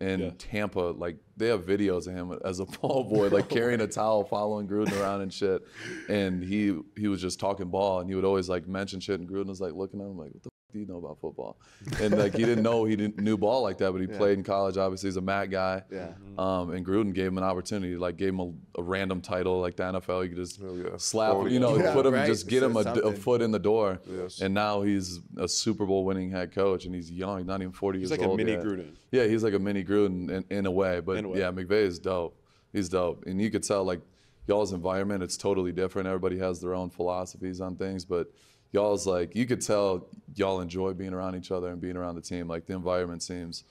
in Tampa. Like they have videos of him as a ball boy, like carrying a towel, following Gruden around and shit. And he was just talking ball, and he would always like mention shit, and Gruden was like looking at him like, "What the do you know about football? And like he didn't know he knew ball like that, but he played in college. Obviously, he's a Mac guy. Yeah. And Gruden gave him an opportunity, like gave him a random title, like the NFL. You could just slap him, you know, put him, just get him a foot in the door. Yes. And now he's a Super Bowl winning head coach, and he's young, not even 40 years old. He's like a mini Gruden. Yeah, he's like a mini Gruden in a way. But yeah, McVay is dope. He's dope, and you could tell like y'all's environment. It's totally different. Everybody has their own philosophies on things, but. Y'all's like, you could tell y'all enjoy being around each other and being around the team. Like the environment seems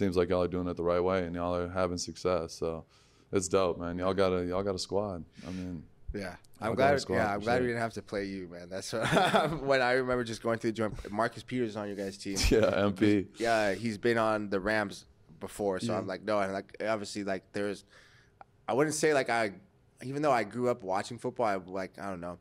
like y'all are doing it the right way and y'all are having success. So it's dope, man. Y'all got a squad. I mean, yeah, I'm glad we didn't have to play you, man. That's when I remember just going through the joint. Marcus Peters is on your guys' team. Yeah, MP. Yeah, he's been on the Rams before, so I'm like, no, and like obviously like there's, I wouldn't say like even though I grew up watching football, I like I don't know.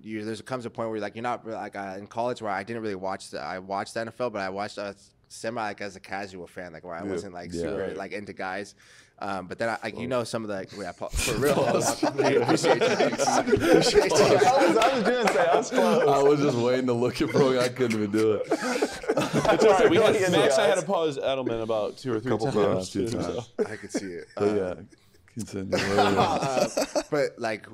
There comes a point where you're like you're not like in college where I didn't really watch I watched the NFL, but I watched semi like as a casual fan, like where I wasn't like super like into guys. But then I like, you know, some of the like, for real. I appreciate you. I was just waiting to look at bro. I couldn't even do it. Right, we had, Max, I had to pause Edelman about two or three times. So. I could see it. But like.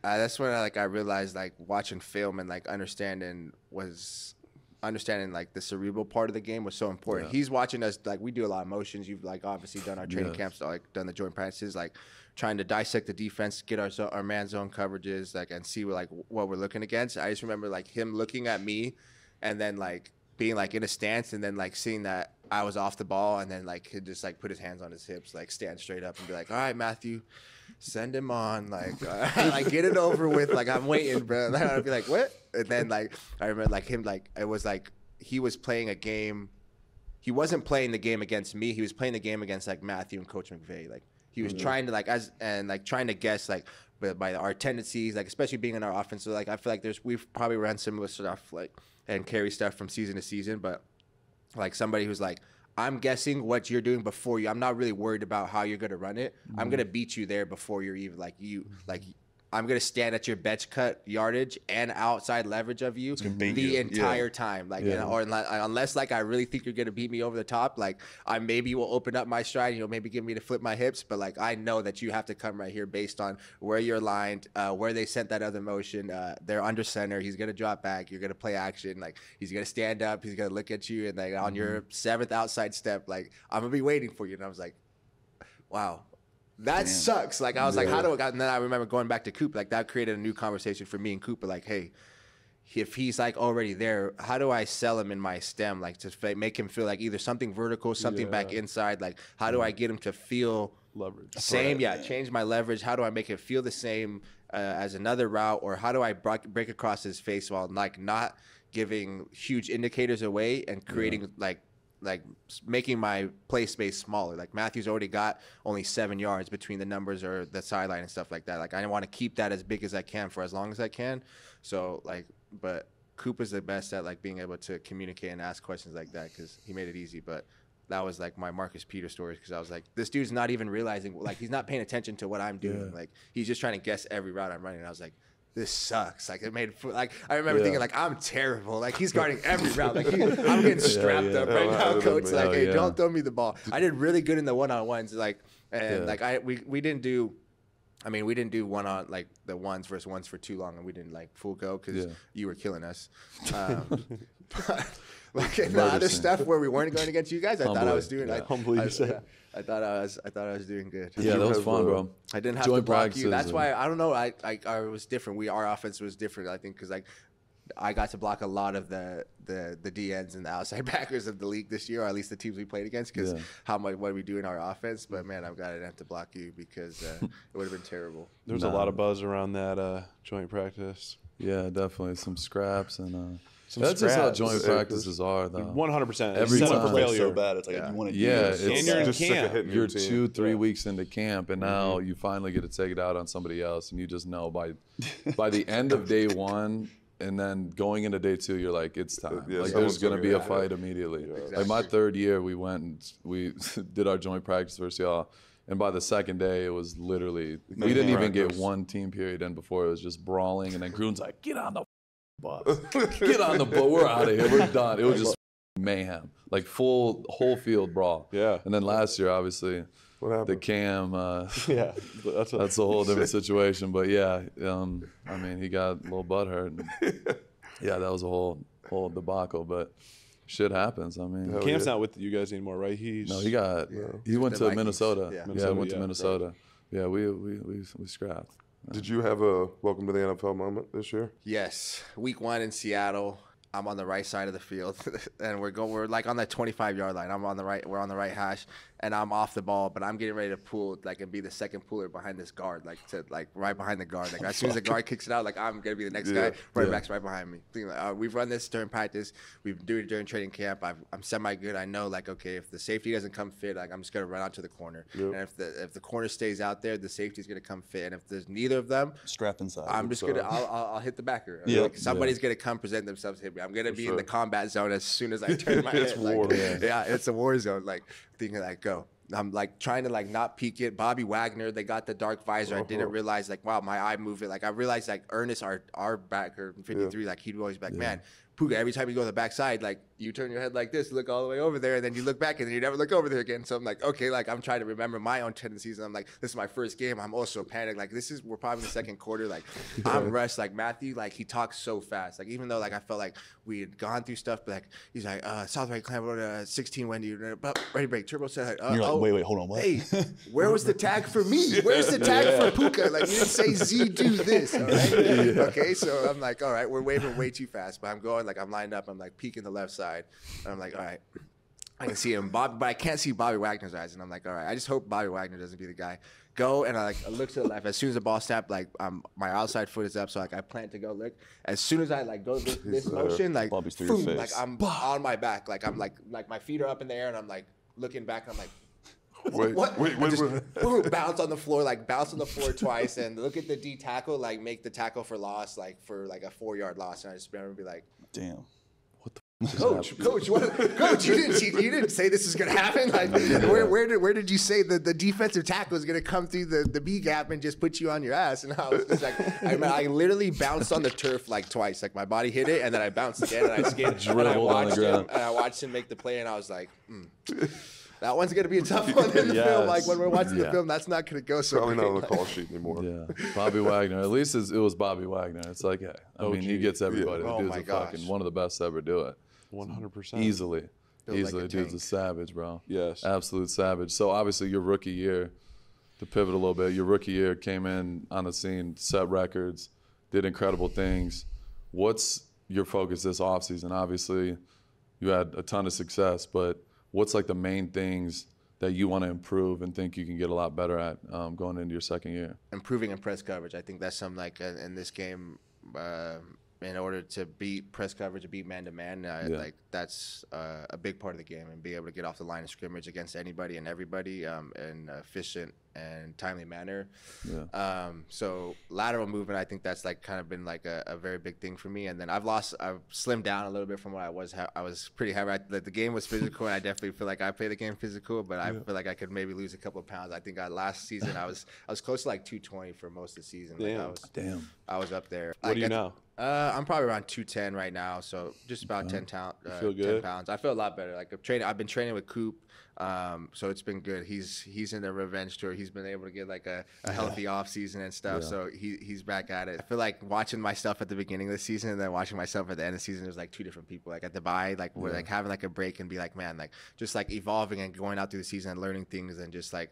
That's when I realized like watching film and like understanding like the cerebral part of the game was so important. Yeah. He's watching us like we do a lot of motions. You've like obviously done our training camps, like done the joint practices, like trying to dissect the defense, get our man zone coverages, like and see like what we're looking against. I just remember like him looking at me, and then like being like in a stance, and then like seeing that I was off the ball, and then like he'd just like put his hands on his hips, like stand straight up, and be like, "All right, Matthew. Send him on, like, like get it over with, like I'm waiting, bro." Then I'd be like, "What?" And then like I remember like him, like it was like he was playing a game. He wasn't playing the game against me. He was playing the game against like Matthew and Coach McVay. Like he was trying to like trying to guess like by our tendencies, like especially being in our offense. So like I feel like we've probably run similar stuff like and carry stuff from season to season, but like somebody who's like. I'm guessing what you're doing before you. I'm not really worried about how you're gonna run it. I'm gonna beat you there before you're even like you. Like I'm gonna stand at your bench cut yardage and outside leverage of you the entire time. Like, you know, or unless like I really think you're gonna beat me over the top. Like I maybe will open up my stride. You know, maybe get me to flip my hips. But like I know that you have to come right here based on where you're lined, where they sent that other motion. They're under center. He's gonna drop back. You're gonna play action. Like he's gonna stand up. He's gonna look at you. And like on your seventh outside step, like I'm gonna be waiting for you. And I was like, wow. That sucks. Like I was like, how do I got? And then I remember going back to Coop. Like that created a new conversation for me and Cooper. Like, hey, if he's like already there, how do I sell him in my stem? Like to make him feel like either something vertical, something back inside. Like how do I get him to feel leverage? Same, change my leverage. How do I make it feel the same as another route, or how do I break across his face while like not giving huge indicators away and creating like making my play space smaller. Like Matthew's already got only 7 yards between the numbers or the sideline and stuff like that. Like I want to keep that as big as I can for as long as I can. So like, but Cooper's the best at like being able to communicate and ask questions like that because he made it easy. But that was like my Marcus Peters story because I was like, this dude's not even realizing, like he's not paying attention to what I'm doing. Like he's just trying to guess every route I'm running. And I was like, this sucks. Like it made like I remember thinking like I'm terrible. Like he's guarding every route. Like I'm getting strapped up right now, coach. Like hey, don't throw me the ball. I did really good in the one-on-ones. Like and like we didn't do. I mean, we didn't do the ones versus ones for too long, and we didn't like full go because you were killing us. But like in the other stuff where we weren't going against you guys, I thought I was doing good. Yeah, that was fun, bro. I didn't have to block you. That's why I don't know. I was different. Our offense was different. I think because like I got to block a lot of the DNs and the outside backers of the league this year, or at least the teams we played against. Because what we do in our offense, but man, I'm glad I didn't have to block you because it would have been terrible. There was a lot of buzz around that joint practice. Yeah, definitely some scraps and. That's just how joint practices are, though. 100%. Every time for failure, so bad. It's like you want to. Yeah, do it's you're in just camp. Sick of you're routine. 2-3 weeks into camp, and now you finally get to take it out on somebody else, and you just know by the end of day one, and then going into day two, you're like, it's time. Like there's gonna be a fight immediately. Yeah. Exactly. Like my third year, we went and we did our joint practice versus y'all, and by the second day, it was literally we didn't even get one team period in before it was just brawling, and then Gruden's like, get on the bus. Get on the bus. We're out of here. We're done. It was just mayhem, like full whole field brawl. Yeah. And then last year, obviously, what happened? The Cam. Yeah, that's a whole different situation. But yeah, I mean, he got a little butt hurt. And, yeah, that was a whole debacle, but. Shit happens. I mean, Cam's not with you guys anymore, right? He's no, he got he went to Minnesota. Yeah, went to Minnesota. Right. Yeah, we scrapped. Did you have a welcome to the NFL moment this year? Yes, week one in Seattle. I'm on the right side of the field, and we're like on that 25-yard line. I'm on the right. We're on the right hash, and I'm off the ball, but I'm getting ready to pull like and be the second puller behind this guard, like right behind the guard. Like as soon as the guard kicks it out, like I'm gonna be the next guy. Running back's right behind me. Like, we've run this during practice. We've done it during training camp. I'm semi good. I know like okay, if the safety doesn't come fit, like I'm just gonna run out to the corner. Yep. And if the corner stays out there, the safety's gonna come fit. And if there's neither of them, strap inside. I'm just gonna I'll hit the backer. Yep. Like, somebody's gonna come present themselves. Hit me. I'm gonna be in the combat zone as soon as I turn my head. War, like, yeah, it's a war zone. Like thinking like go. I'm like trying to like not peek it. Bobby Wagner, they got the dark visor. I didn't realize like wow, my eye movement. Like I realized like Ernest, our backer 53, like he'd always be like man, Puka. Every time you go to the backside, like you turn your head like this, look all the way over there, and then you look back, and then you never look over there again. So I'm like, okay, like I'm trying to remember my own tendencies, and I'm like, this is my first game. I'm also panicked. Like we're probably in the second quarter. Like I'm rushed. Like Matthew, like he talks so fast. Like even though like I felt like we had gone through stuff, but like he's like Southwide Clam Road 16 Wendy, ready break turbo set. Like, you're like, oh, wait, hold on, what? Hey, where was the tag for me? Where's the tag for Puka? Like you didn't say Z do this. All right? Okay, so I'm like, all right, we're waving way too fast, but I'm going. Like I'm lined up, I'm like peeking the left side, and I'm like, all right, I can see him, Bob, but I can't see Bobby Wagner's eyes, and I'm like, all right, I just hope Bobby Wagner doesn't be the guy. Go and I like look to the left. As soon as the ball snapped, like my outside foot is up, so like I plan to go look. As soon as I like go this motion, like boom, like I'm on my back, like I'm like my feet are up in the air, and I'm like looking back, and I'm like. Wait, bounce on the floor, like bounce on the floor twice, and look at the D tackle, like make the tackle for loss, like for like a 4-yard loss, and I just remember be like, damn. Coach, you didn't say this is gonna happen. Like, where did you say that the defensive tackle is gonna come through the B gap and just put you on your ass? And I was just like, I mean, I literally bounced on the turf like twice. Like my body hit it, and then I bounced again, and I skidded, and I watched him make the play, and I was like, that one's gonna be a tough one in the film. Like when we're watching the film, that's not gonna go so. Probably not on the call sheet anymore. Yeah, Bobby Wagner. At least it was Bobby Wagner. It's like, hey, I mean, he gets everybody. Yeah. The dude's fucking one of the best to ever do it. 100%. Easily, like dude's a savage, bro. Yes, absolute savage. So obviously, your rookie year, to pivot a little bit, your rookie year came in on the scene, set records, did incredible things. What's your focus this offseason? Obviously, you had a ton of success, but what's like the main things that you want to improve and think you can get a lot better at going into your second year? Improving in press coverage. I think that's something like in this game, in order to beat press coverage, to beat man-to-man, like that's a big part of the game, and be able to get off the line of scrimmage against anybody and everybody in an efficient and timely manner. Yeah. So lateral movement, I think that's like kind of been like a very big thing for me. And then I've slimmed down a little bit from what I was. I was pretty heavy. The game was physical, and I definitely feel like I play the game physical, but I feel like I could maybe lose a couple of pounds. I think last season I was close to like 220 for most of the season. Damn. Like I was up there. What do you know? I'm probably around 210 right now, so just about 10 pounds. I feel a lot better. Like I've been training with Coop, so it's been good. He's in the revenge tour. He's been able to get like a healthy off season and stuff. Yeah. So he's back at it. I feel like watching myself at the beginning of the season and then watching myself at the end of the season. There's like two different people. Like at the bye, like we're like having like a break and be like, man, like just like evolving and going out through the season and learning things, and just like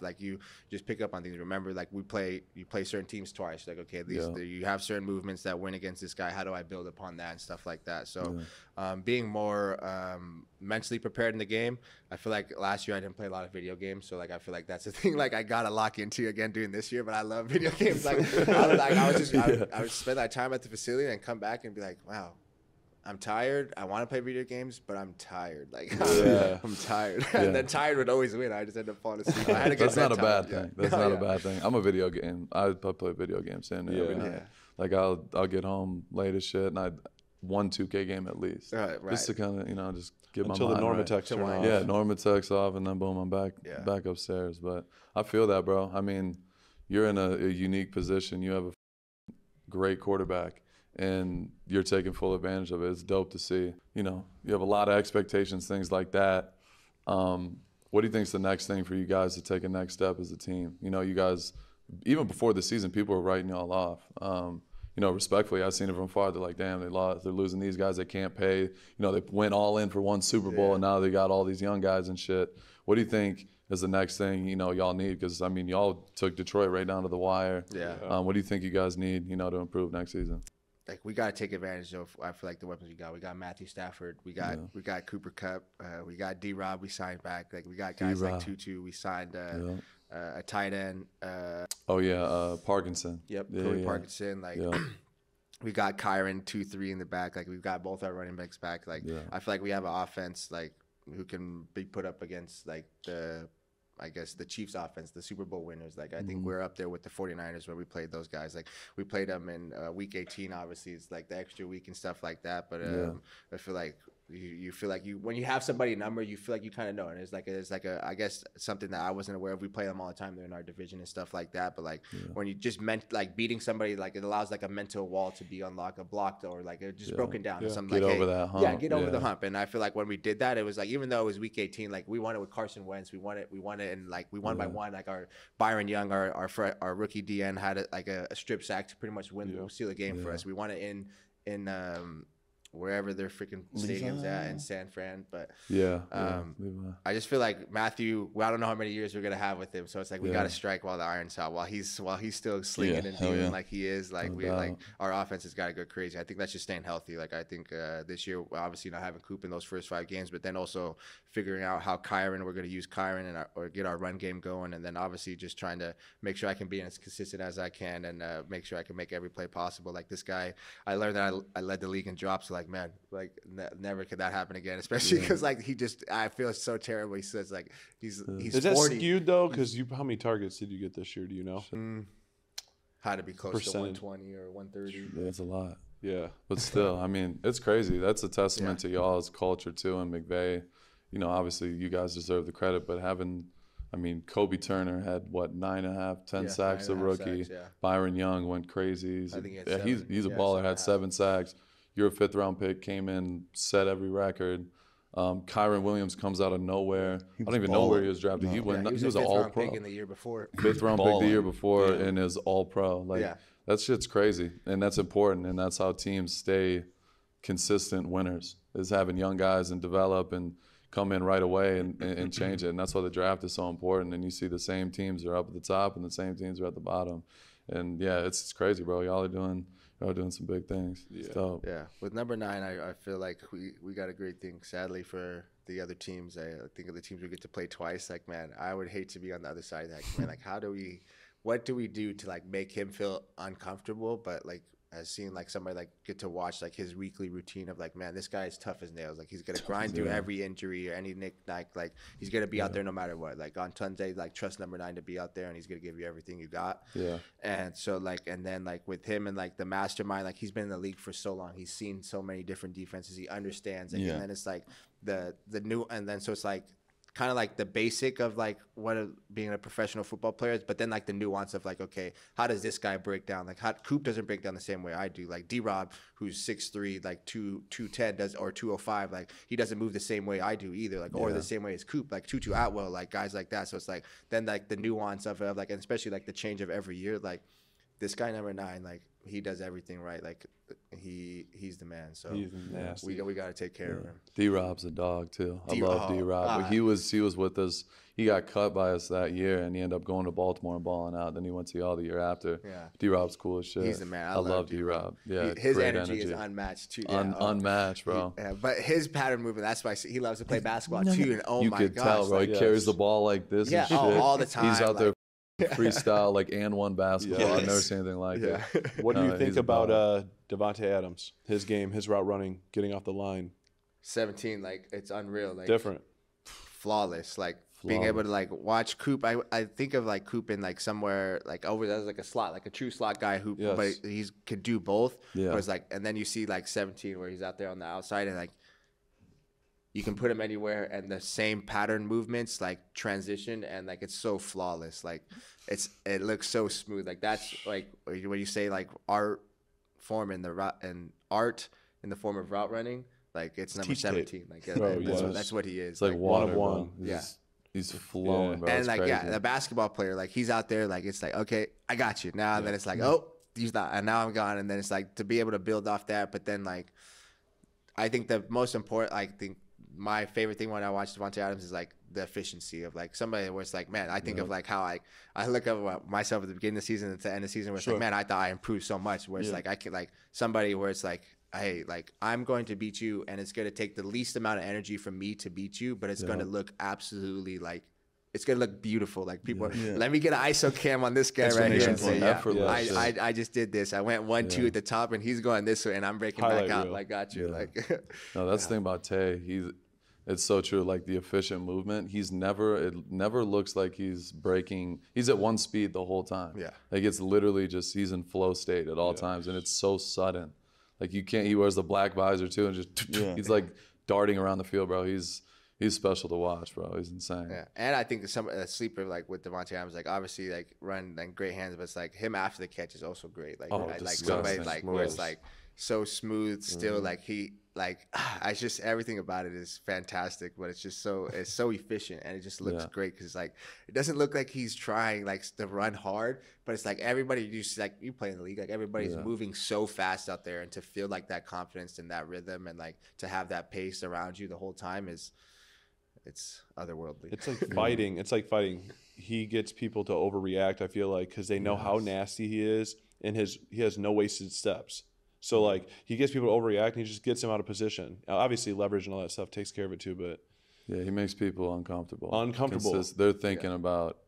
like you just pick up on things. Remember, like you play certain teams twice. Like okay, these you have certain movements that win against this guy, how do I build upon that and stuff like that? So being more mentally prepared in the game. I feel like last year I didn't play a lot of video games, so like I feel like that's the thing like I gotta lock into again doing this year, but I love video games. Like I would spend that time at the facility and come back and be like, wow, I'm tired. I want to play video games, but I'm tired. Like I'm tired. And then tired would always win. I just end up falling asleep. I had to get That's not a bad thing. That's not a bad thing. I'm a video game. I play video games every night. Yeah. Like I'll get home late as shit, and I one 2K game at least. Right. Just to kind of just give my mind until the Normatex turn off. Yeah, Normatex off, and then boom, I'm back upstairs. But I feel that, bro. I mean, you're in a unique position. You have a great quarterback and you're taking full advantage of it. It's dope to see. You know, you have a lot of expectations, things like that. What do you think is the next thing for you guys to take a next step as a team? You know, you guys, even before the season, people were writing y'all off. You know, respectfully, I've seen it from far. They're like, damn, they lost. They're losing these guys. They can't pay. You know, they went all in for one Super Bowl, and now they got all these young guys and shit. What do you think is the next thing, you know, y'all need? Because, I mean, y'all took Detroit right down to the wire. Yeah. What do you think you guys need, you know, to improve next season? Like, we got to take advantage of, I feel like, the weapons we got. We got Matthew Stafford. We got Cooper Kupp. We got D-Rob. We signed back. Like, we got guys like Tutu. We signed a tight end. Parkinson. Yep, Cody Parkinson. Like, we got Kyron 2-3 in the back. Like, we've got both our running backs back. Like, I feel like we have an offense, like, who can be put up against, like, the, I guess, the Chiefs offense, the Super Bowl winners. Like, I think we're up there with the 49ers where we played those guys. Like, we played them in week 18, obviously. It's like the extra week and stuff like that. But I feel like you feel like when you have somebody number, you feel like you kind of know. And it's like a, I guess, something that I wasn't aware of. We play them all the time. They're in our division and stuff like that. But, like, when you just meant, like, beating somebody, like, it allows, like, a mental wall to be unlocked, a blocked, or, like, it just broken down or something. Get like, over that hump. Yeah, get over the hump. And I feel like when we did that, it was, like, even though it was week 18, like, we won it with Carson Wentz. We won it, and, like, we won by one. Like, our Byron Young, our rookie DN, had, a strip sack to pretty much win, seal the game for us. We won it in wherever their freaking stadium's at in San Fran. But I just feel like Matthew, I don't know how many years we're gonna have with him, so it's like we gotta strike while the iron's hot, while he's still slinging and doing like he is. Like, our offense has gotta go crazy. I think that's just staying healthy. Like, I think this year, obviously not having Coop in those first 5 games, but then also figuring out how we're gonna use Kyron or get our run game going, and then obviously just trying to make sure I can be as consistent as I can, and make sure I can make every play possible. Like, this guy, I learned that I led the league in drops. Like, man, like never could that happen again, especially because like he just, I feel so terrible. He says like he's is 40. That skewed though? Because how many targets did you get this year? Do you know? Had to be close to 120 or 130. That's a lot. Yeah, but still, I mean, it's crazy. That's a testament to y'all's culture too, and McVay. You know, obviously you guys deserve the credit, but having, I mean, Kobe Turner had what 9.5, 10 sacks a rookie. Sacks, Byron Young went crazy. I think he had seven. He's a baller. Had 7 sacks. You're a 5th-round pick, came in, set every record. Kyron Williams comes out of nowhere. I don't even know where he was drafted. No. He was an all-pro. 5th-round pick the year before. 5th-round pick the year before and is all-pro. Like, that shit's crazy, and that's important, and that's how teams stay consistent winners, is having young guys and develop and come in right away and change it, and that's why the draft is so important, and you see the same teams are up at the top and the same teams are at the bottom. And, yeah, it's crazy, bro. Y'all are doing some big things. Yeah. So. Yeah. With number 9, I feel like we got a great thing. Sadly for the other teams, I think of the teams we get to play twice. Like, man, I would hate to be on the other side of that. Man, like, what do we do to like make him feel uncomfortable? But like, as seeing like somebody like get to watch like his weekly routine of like, man, this guy is tough as nails. Like, he's gonna grind through every injury or any knick-knack. Like, he's gonna be out there no matter what. Like, on Sunday, like, trust number 9 to be out there, and he's gonna give you everything you got. Yeah. And so like, and then like with him and like the mastermind, like he's been in the league for so long, he's seen so many different defenses, he understands. Like, and then it's like the new, and then so it's like kind of like the basic of like what being a professional football player is, but then like the nuance of like, okay, how does this guy break down? Like, how Coop doesn't break down the same way I do. Like, D-Rob, who's 6'3", like 210 does, or 205, like he doesn't move the same way I do either, like or the same way as Coop, like Tutu Atwell, like guys like that. So it's like then like the nuance of like, and especially like the change of every year, like this guy number 9, like he does everything right. Like he's the man. So we got to take care of him. D-Rob's a dog too. I love D-Rob. He was with us. He got cut by us that year, and he ended up going to Baltimore and balling out. Then he went to y'all the year after. Yeah. D-Rob's cool as shit. He's the man. I love D-Rob. Yeah. His energy is unmatched too. Yeah. Unmatched, bro. But his pattern movement. That's why he loves to play basketball too. And oh my gosh, you could tell, bro. He carries the ball like this. Yeah. All the time. He's out there. Freestyle, like, and one basketball. Yes. I've never seen anything like that. What do you think about Davante Adams, his game, his route running, getting off the line? 17, like, it's unreal. Like, different. Flawless. Like, being able to, like, watch Coop. I think of, like, Coop in, like, somewhere, like, over there, like, a slot, like, a true slot guy who, but he could do both. Yeah. But it's like, and then you see, like, 17 where he's out there on the outside and, like, you can put him anywhere, and the same pattern movements, like transition, and like it's so flawless. Like it looks so smooth. Like that's like when you say like our form in the art in the form of route running, like it's number 17. Like that's what he is. It's like one of one. Yeah. He's flowing. Yeah. And like, crazy. Yeah, the basketball player, like he's out there, like it's like, okay, I got you now. And then it's like, oh, he's not, and now I'm gone. And then it's like to be able to build off that. But then like, I think the most important, I think my favorite thing when I watch Davante Adams is like the efficiency of like somebody where it's like, man, I think of like how I look up myself at the beginning of the season and the end of the season where it's like, man, I thought I improved so much. Where it's like, I can like somebody where it's like, hey, like I'm going to beat you and it's going to take the least amount of energy from me to beat you, but it's going to look absolutely like, it's going to look beautiful. Like people, let me get an ISO cam on this guy right here and say, I just did this. I went 1-2 at the top and he's going this way and I'm breaking back out. Like, got you. Like, no, that's the thing about Tay. It's so true. Like the efficient movement, it never looks like he's breaking. He's at one speed the whole time. Yeah. Like it's literally just, he's in flow state at all times. And it's so sudden. Like you can't, he wears the black visor too and just, he's like darting around the field, bro. He's special to watch, bro. He's insane. Yeah. And I think some a sleeper like with Davante Adams, like obviously like run and great hands, but it's like him after the catch is also great. Like, like somebody like where it's like so smooth still, like he, like it's just everything about it is fantastic, but it's just so, it's so efficient and it just looks great because it's like it doesn't look like he's trying like to run hard, but it's like everybody, you just like you play in the league, like everybody's moving so fast out there, and to feel like that confidence and that rhythm and like to have that pace around you the whole time is, it's otherworldly. It's like fighting. It's like fighting. He gets people to overreact, I feel like, because they know how nasty he is, and he has no wasted steps. So, like, he gets people to overreact, and he just gets them out of position. Now, obviously, leverage and all that stuff takes care of it, too, but... Yeah, he makes people uncomfortable. Uncomfortable. They're thinking about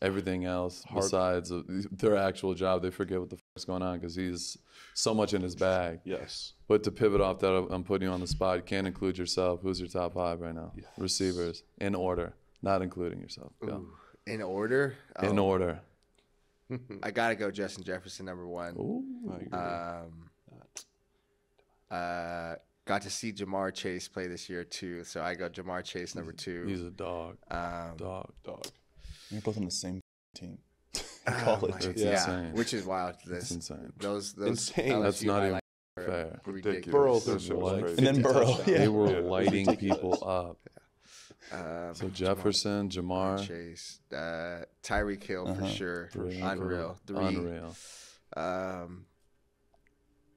everything else besides their actual job. They forget what the fuck's going on because he's so much in his bag. Yes. But to pivot off that, I'm putting you on the spot. You can't include yourself. Who's your top 5 right now? Yes. Receivers, in order, not including yourself. Ooh, in order? In order. I got to go Justin Jefferson, number 1. Ooh. Got to see Jamar Chase play this year too, so I got Jamar Chase number 2. He's a dog. Dog. We're both on the same team. College. Yeah, which is wild. That's insane. Those insane. That's not even fair. Ridiculous. And then Burrow. Yeah. They were lighting people up. Yeah. So Jefferson, Jamar Chase, Tyreek Hill for sure. Unreal. 3. Unreal.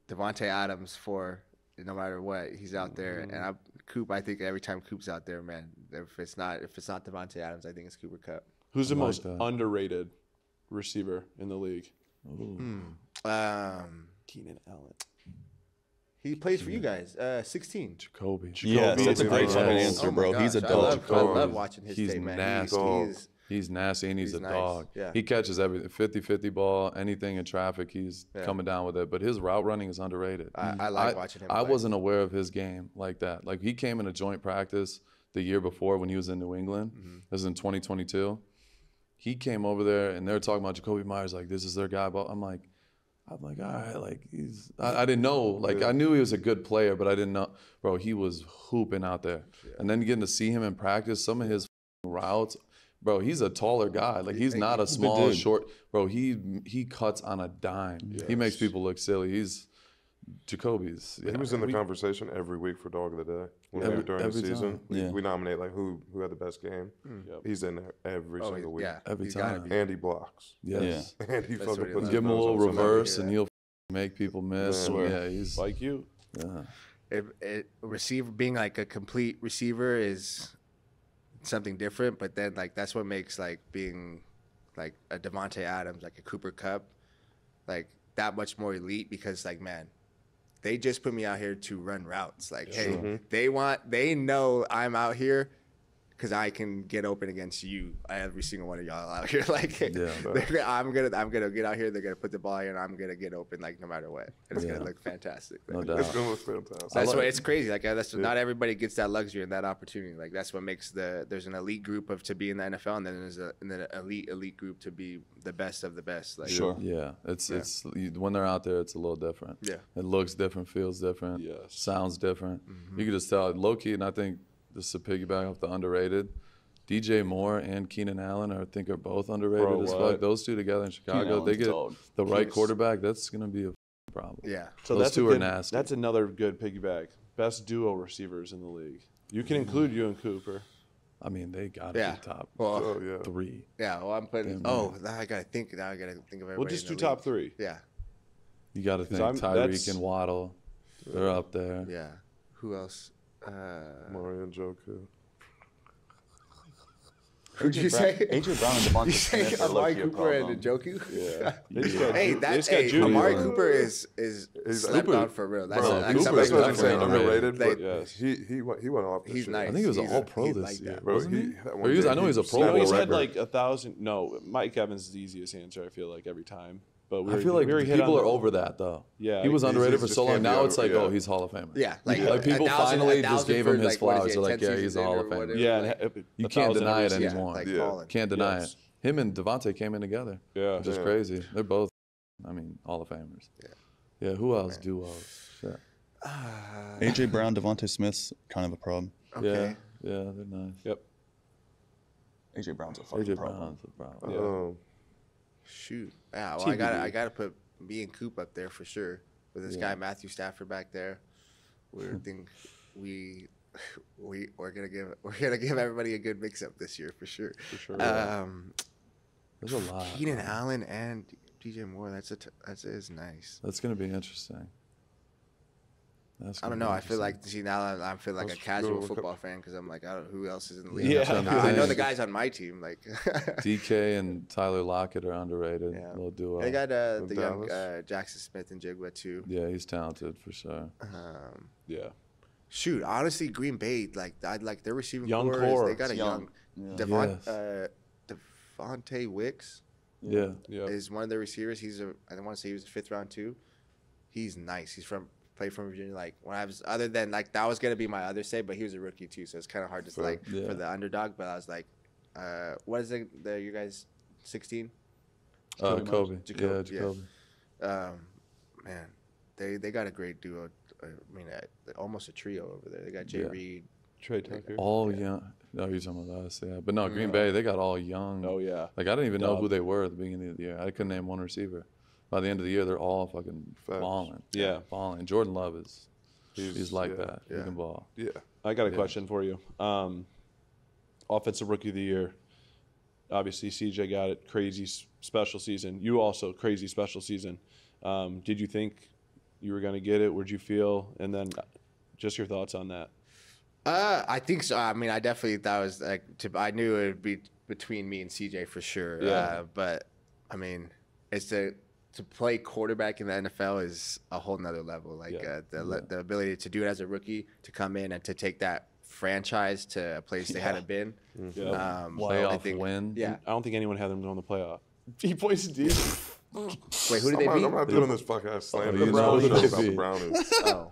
Davante Adams for no matter what, he's out there, and Coop. I think every time Coop's out there, man, if it's not Davante Adams, I think it's Cooper Kupp. Who's the most underrated receiver in the league? Keenan Allen. He plays for you guys. 16. Jakobi. Yes, that's a great fucking answer, bro. Gosh, he's a dog. I love watching his day, man. Nasty. He's nasty and he's a nice dog. Yeah. He catches everything, 50-50 ball, anything in traffic, he's coming down with it. But his route running is underrated. I like watching him. I wasn't aware of his game like that. Like he came in a joint practice the year before when he was in New England. This is in 2022. He came over there and they were talking about Jakobi Meyers, like this is their guy. But I'm like, all right, like he's. I didn't know. Like I knew he was a good player, but I didn't know, bro. He was hooping out there, and then getting to see him in practice, some of his routes. Bro, he's a taller guy. Like he's not a small, short. Bro, he cuts on a dime. Yes. He makes people look silly. He's Jakobi's. Yeah. He was in the conversation every week for Dog of the Day during the season. Yeah. We nominate like who had the best game. Yep. He's in there every single week. Yeah, every time. And he blocks. Yes. Yeah. And he fucking puts. Give him a little reverse, and he'll make people miss. Yeah, he's like you. Yeah. Receiver being like a complete receiver is something different, but then like that's what makes like being like a Davante Adams, like a Cooper Kupp, like that much more elite, because like, man, they just put me out here to run routes. Like, hey, they know I'm out here because I can get open against you, every single one of y'all out here. Like, I'm gonna get out here. They're gonna put the ball here, and I'm gonna get open. Like, no matter what, it's gonna look fantastic. Like, no doubt. It's gonna look fantastic. That's why it's crazy. Like, that's not everybody gets that luxury and that opportunity. Like, that's what makes there's an elite group to be in the NFL, and then there's an elite group to be the best of the best. Like, it's when they're out there, it's a little different. Yeah, it looks different, feels different, sounds different. You can just tell, low key, and I think. Just to piggyback off the underrated, DJ Moore and Keenan Allen I think are both underrated as fuck. Those two together in Chicago, they get the right quarterback. That's gonna be a problem. Yeah. So those two are nasty. That's another good piggyback. Best duo receivers in the league. You can include you and Cooper. I mean, they got to be top three. Yeah. Well, I'm playing. Oh, now I got to think. Now I got to think of everybody. We'll just do top three. Yeah. You got to think Tyreek and Waddle. They're up there. Yeah. Who else? Mario and Joku. Who'd you say? AJ Brown and Devontae Smith. Amari Cooper and Njoku? Yeah. Hey, that's Amari Cooper is slept on for real. That's what I'm saying. Underrated. He went off this year. I think he was an all-pro this year. I know he was a pro. He's had like 1,000. No, Mike Evans is the easiest answer, I feel like, every time. But I feel like people are over that, though. Yeah, he was underrated for so long. Now it's like, oh, he's Hall of Famer. Yeah, like people finally just gave him his flowers. They're like, yeah, he's a Hall of Famer. Yeah, you can't deny it anymore. Yeah, can't deny it. Him and Devontae came in together. Yeah, just crazy. They're both, I mean, Hall of Famers. Yeah, who else? Duos. AJ Brown, Devontae Smith's kind of a problem. Okay. Yeah, they're nice. Yep. AJ Brown's a fucking problem. Oh. Shoot. Yeah, well, I gotta put me and Coop up there for sure. With this guy Matthew Stafford back there. We're gonna give everybody a good mix up this year for sure. For sure. There's a lot. Keenan Allen and DJ Moore, that is nice. That's gonna be interesting. I don't know. I feel like I feel like a casual football fan because I'm like, I don't know who else is in the league. Yeah. I know the guys on my team. Like DK and Tyler Lockett are underrated. Yeah. They'll do. They got the young Jackson Smith and Jigba too. Yeah, he's talented for sure. Yeah. Shoot, honestly, Green Bay like their receiving core. They got a young Devontae Wicks. Yeah. Is one of their receivers. I want to say he was a 5th round too. He's nice. He's from Virginia, like when I was, other than like that was gonna be my other say, but he was a rookie too, so it's kind of hard to for the underdog. But I was like, what is it? You guys, 16? Jakobi. Yeah, Jakobi. Yeah. Man, they got a great duo. I mean, almost a trio over there. They got Jay Reed, Trey Tucker. All young. No, you're talking about us, yeah. But no, Green Bay, they got all young. Oh yeah. Like I didn't even know who they were at the beginning of the year. I couldn't name one receiver. By the end of the year, they're all fucking balling. Yeah. Balling. Jordan Love is he's like that. Yeah. He can ball. Yeah. I got a question for you. Offensive Rookie of the Year. Obviously, CJ got it. Crazy special season. You also, crazy special season. Did you think you were going to get it? Where'd you feel? And then just your thoughts on that. I think so. I mean, I definitely thought it was I knew it would be between me and CJ for sure. Yeah. But, I mean, it's to play quarterback in the NFL is a whole nother level. Like the ability to do it as a rookie, to come in and to take that franchise to a place they hadn't been. Yeah. Playoff win. Yeah. I don't think anyone had them going to the playoff. He plays D. Wait, who did they beat? I'm not doing this fucking ass slam. The Brownies.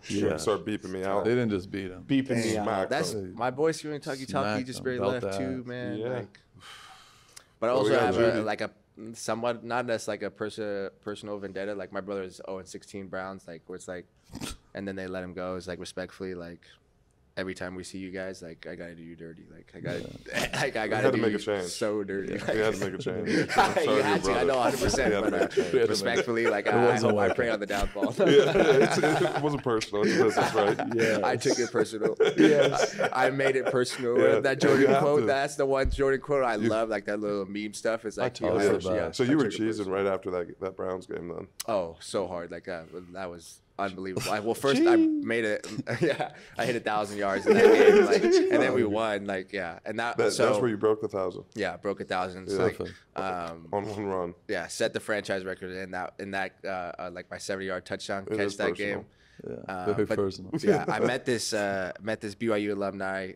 You're start beeping me out. They didn't just beat him. Beeping me out. That's my boy screaming Talkie Talkie. He just barely left too, man. Yeah. But I also have a somewhat not as like a personal vendetta. Like my brother is 0-16 Browns, like where it's like, and then they let him go. It's like respectfully, like every time we see you guys, like I gotta do you dirty. Like I gotta, I gotta do you so dirty. Yeah. Like, we had to make a change. I know 100%. But respectfully, like I pray on the downfall. It wasn't personal. It's business, right? Yeah. I took it personal. Yes. I made it personal. Yeah. That Jordan quote. That's the one Jordan quote I love. Like that little meme stuff. It's like. So you were cheesing right after that Browns game then. Oh, so hard. Like that was. Unbelievable. Well, first I made it. Yeah, I hit 1,000 yards in that game, like, and then we won. Like, yeah, and that's where you broke the 1,000. Yeah, broke 1,000. Yeah, like, on one run. Yeah, set the franchise record in that my 70-yard touchdown catch that game. Yeah, very personal. Yeah, I met this BYU alumni.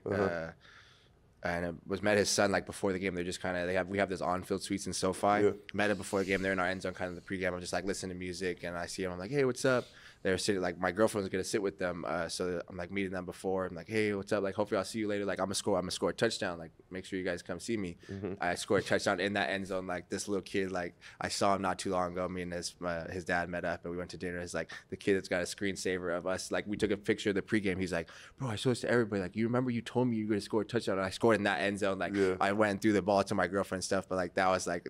And met his son like before the game. They're just kind of we have this on-field suites in SoFi. Yeah. Met him before the game. They're in our end zone, kind of the pregame. I'm just like listening to music, and I see him. I'm like, hey, what's up? They're sitting like my girlfriend was gonna sit with them, so I'm like meeting them before. I'm like, hey, what's up? Like, hopefully I'll see you later. Like, I'm gonna score a touchdown. Like, make sure you guys come see me. I scored a touchdown in that end zone. Like this little kid, like I saw him not too long ago. Me and his dad met up and we went to dinner. It's like the kid that's got a screensaver of us. Like we took a picture of the pregame. He's like, bro, I showed this to everybody. Like, you remember you told me you were gonna score a touchdown, and I scored in that end zone. Like I went and threw the ball to my girlfriend and stuff. But like that was like a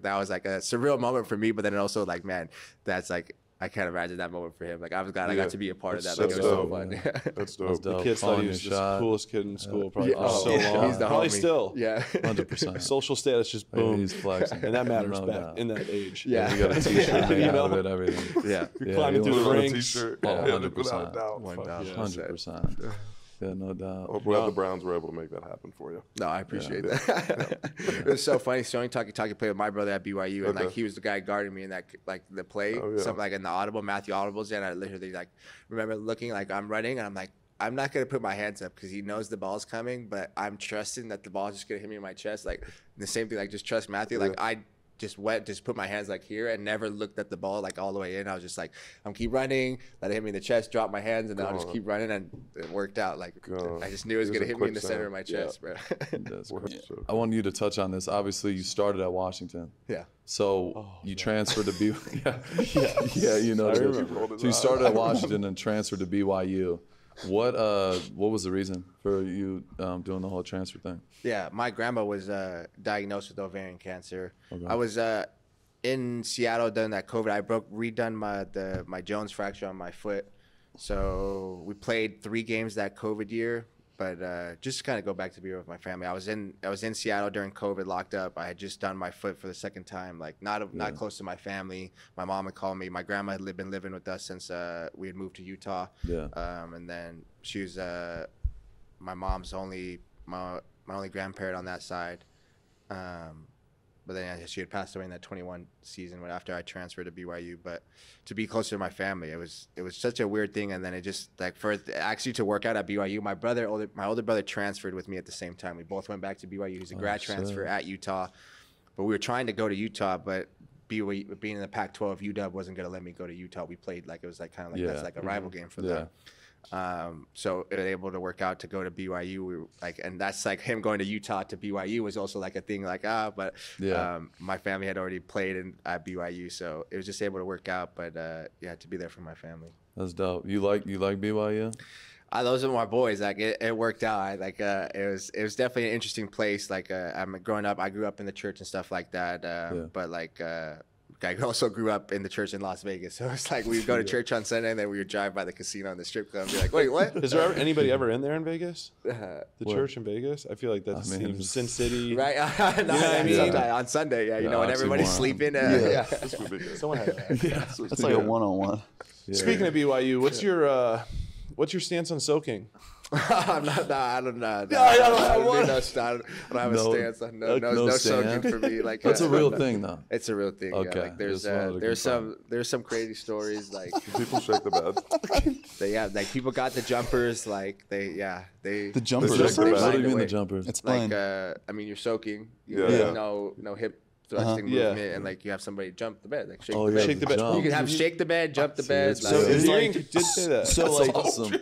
surreal moment for me. But then also like, man, that's like. I can't imagine that moment for him. Like, I was glad I got to be a part of that. Like, it was so fun. That's dope. The kid thought he was just the coolest kid in school probably for so long. He's the probably homie. Still. Yeah. 100%. Social status just boom. He's flexing. And that matters back in that age. Yeah. You got a t-shirt, you know, with everything. Yeah. You're climbing through the ranks. 100%. Yeah, no doubt. I'm glad the Browns were able to make that happen for you. No, I appreciate that. It was so funny. Sony Taki played with my brother at BYU, and like he was the guy guarding me in that like the play, something like in the audible. Matthew audibles in. I literally like remember looking like I'm running, and I'm like, I'm not going to put my hands up because he knows the ball's coming, but I'm trusting that the ball's just going to hit me in my chest. Like the same thing, like just trust Matthew. Like I just put my hands like here and never looked at the ball like all the way in. I was just like, I'm keep running, let it hit me in the chest, drop my hands, and then I'll just keep running, and it worked out. Like I just knew it was gonna hit me in the center of my chest, bro. I want you to touch on this. Obviously, you started at Washington. Yeah. So you transferred to BYU. You know. So you started at Washington and transferred to BYU. What was the reason for you doing the whole transfer thing? Yeah, my grandma was diagnosed with ovarian cancer. I was in Seattle during that COVID. I redone my Jones fracture on my foot. So we played 3 games that COVID year, but just to kind of go back to being with my family. I was in Seattle during COVID, locked up. I had just done my foot for the 2nd time, like not close to my family. My mom would call me. My grandma had been living with us since we had moved to Utah. Yeah. And then she was my mom's my only grandparent on that side. But then she had passed away in that 21 season after I transferred to BYU. But to be closer to my family, it was such a weird thing. And then it just like actually to work out at BYU, my older brother transferred with me at the same time. We both went back to BYU. He's a grad transfer at Utah, but we were trying to go to Utah, but BYU being in the Pac-12, UW wasn't going to let me go to Utah. We played like it was like kind of like that's like a rival game for them. So it was able to work out to go to BYU. We were like, and that's like him going to Utah to BYU was also like a thing like, my family had already played at BYU. So it was just able to work out, but, to be there for my family. That's dope. You like BYU? Those are my boys. Like it worked out. It was definitely an interesting place. Like, I grew up in the church and stuff like that. But like, I also grew up in the church in Las Vegas, so it's like we'd go to church on Sunday, and then we would drive by the casino and the strip club and be like, wait, what? Is there anybody ever in there in Vegas? Church in Vegas? I feel like that's Sin City. Right? On Sunday, when everybody's sleeping. That's ridiculous. Someone had that. It's like a one-on-one. Yeah. Speaking of BYU, what's your stance on soaking? I don't know. I don't have a stance. No soaking for me. Like that's a real thing, though. It's a real thing. Okay. Yeah. Like there's some crazy stories. Like people shake the bed. Like people got the jumpers. Like the jumpers. What do you mean the jumpers? It's like you're soaking. No hip thrusting movement, and like you have somebody jump the bed, like shake the bed. Shake the bed. You can have shake the bed, jump the bed. So did say that. So like awesome.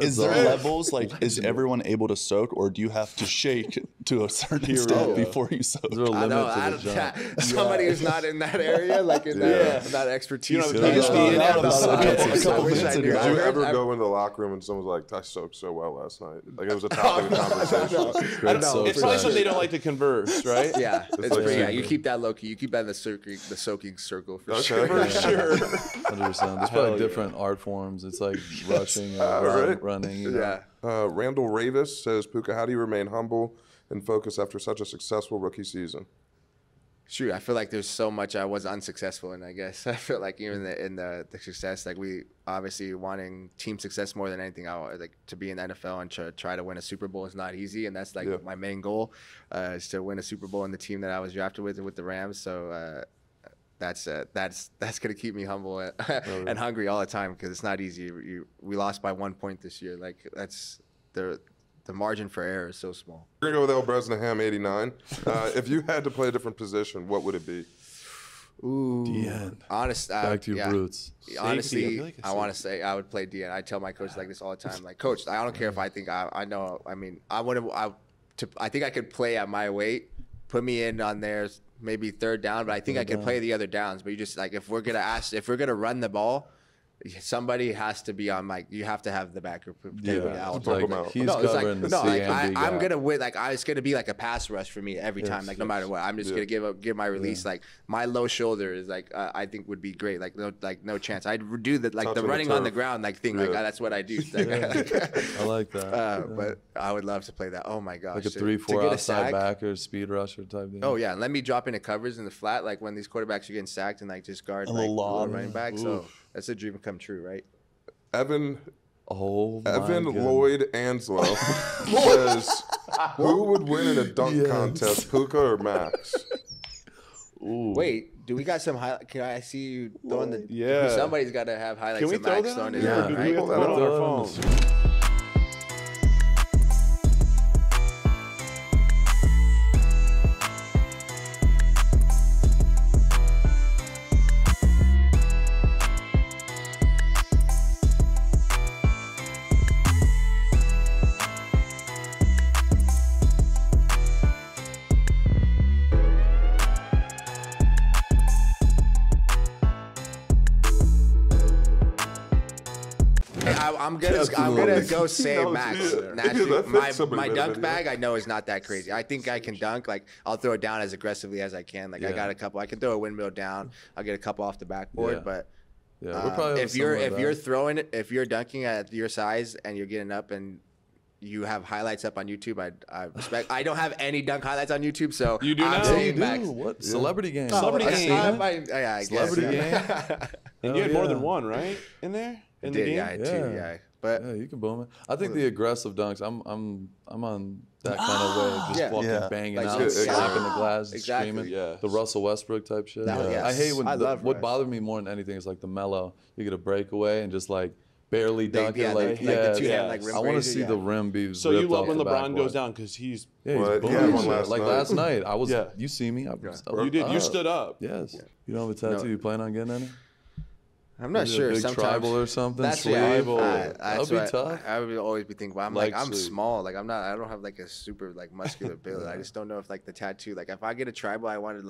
Is there levels? Like, is everyone able to soak, or do you have to shake to a certain extent before you soak? Somebody who's not in that area, like in that expertise. Did you ever go in the locker room and someone's like, "I soaked so well last night"? Like it was a topic of conversation. I don't know. It's probably something they don't like to converse, right? Yeah, it's pretty. You keep that low key. You keep that in the soaking circle for sure. For sure. 100%. There's probably different art forms. It's like rushing. Running. Randall Ravis says, Puka, how do you remain humble and focused after such a successful rookie season? Shoot, I feel like there's so much I was unsuccessful in, I guess. I feel like even in the success, like we obviously wanting team success more than anything. Like to be in the NFL and try to win a Super Bowl is not easy. And that's like my main goal is to win a Super Bowl in the team that I was drafted with the Rams. So, that's gonna keep me humble and hungry all the time because it's not easy. We lost by 1 point this year. Like that's the margin for error is so small. We're gonna go with El Bresnahan 89. If you had to play a different position, what would it be? Ooh, DN. Honest, back to your roots. Honestly, I want to say I would play DN. I tell my coach like this all the time. Like, coach, I don't care if I think I know. I mean, I think I could play at my weight. Put me in on theirs. Maybe 3rd down, but I think I could play the other downs. But you just like if we're gonna run the ball, somebody has to be on Mike. You have to have the backup. Yeah, I'm gonna win. Like it's gonna be like a pass rush for me every time. Like no matter what, I'm just gonna give my release. Like my low shoulder is like I think would be great. Like no chance. I'd do the the running on the ground thing. Like that's what I do. Like, I like that. But I would love to play that. Oh my gosh, like a 3-4 outside backer, speed rusher type thing. Oh yeah, and let me drop into covers in the flat. Like when these quarterbacks are getting sacked and like just guard like running back. So that's a dream come true, right? Evan Lloyd Anslow says, who would win in a dunk contest, Puka or Max? Ooh. Wait, do we got some highlight? Can I see you throwing the? Yeah. Somebody's got to have highlights of Max throwing it. Yeah, we pull that on our phones. I'm gonna go say Max. My dunk bag, I know, is not that crazy. I think I can dunk. Like I'll throw it down as aggressively as I can. Like I got a couple. I can throw a windmill down. I'll get a couple off the backboard. But if you're throwing it, if you're dunking at your size and you're getting up and you have highlights up on YouTube, I respect. I don't have any dunk highlights on YouTube, so you do not. What celebrity game? Celebrity game. And you had more than one, right? In there. In the game? Yeah, I had two, yeah. But yeah, you can boom it. I think the aggressive dunks. I'm on that kind of way, just fucking banging like, out, slapping the glass, screaming. Yeah. The Russell Westbrook type shit. I hate when what bothered me more than anything is like the mellow. You get a breakaway and just like barely dunk it. I want to see the rim be. So you love when LeBron goes down because he's like last night. I was. You see me? You did. You stood up. Yes. You don't have a tattoo. You plan on getting any? I'm not sure. Big tribal or something. That'll be tough. I would always be thinking, well, I'm small. Like I'm not. I don't have like a super like muscular build. I just don't know if like the tattoo. Like if I get a tribal, I want to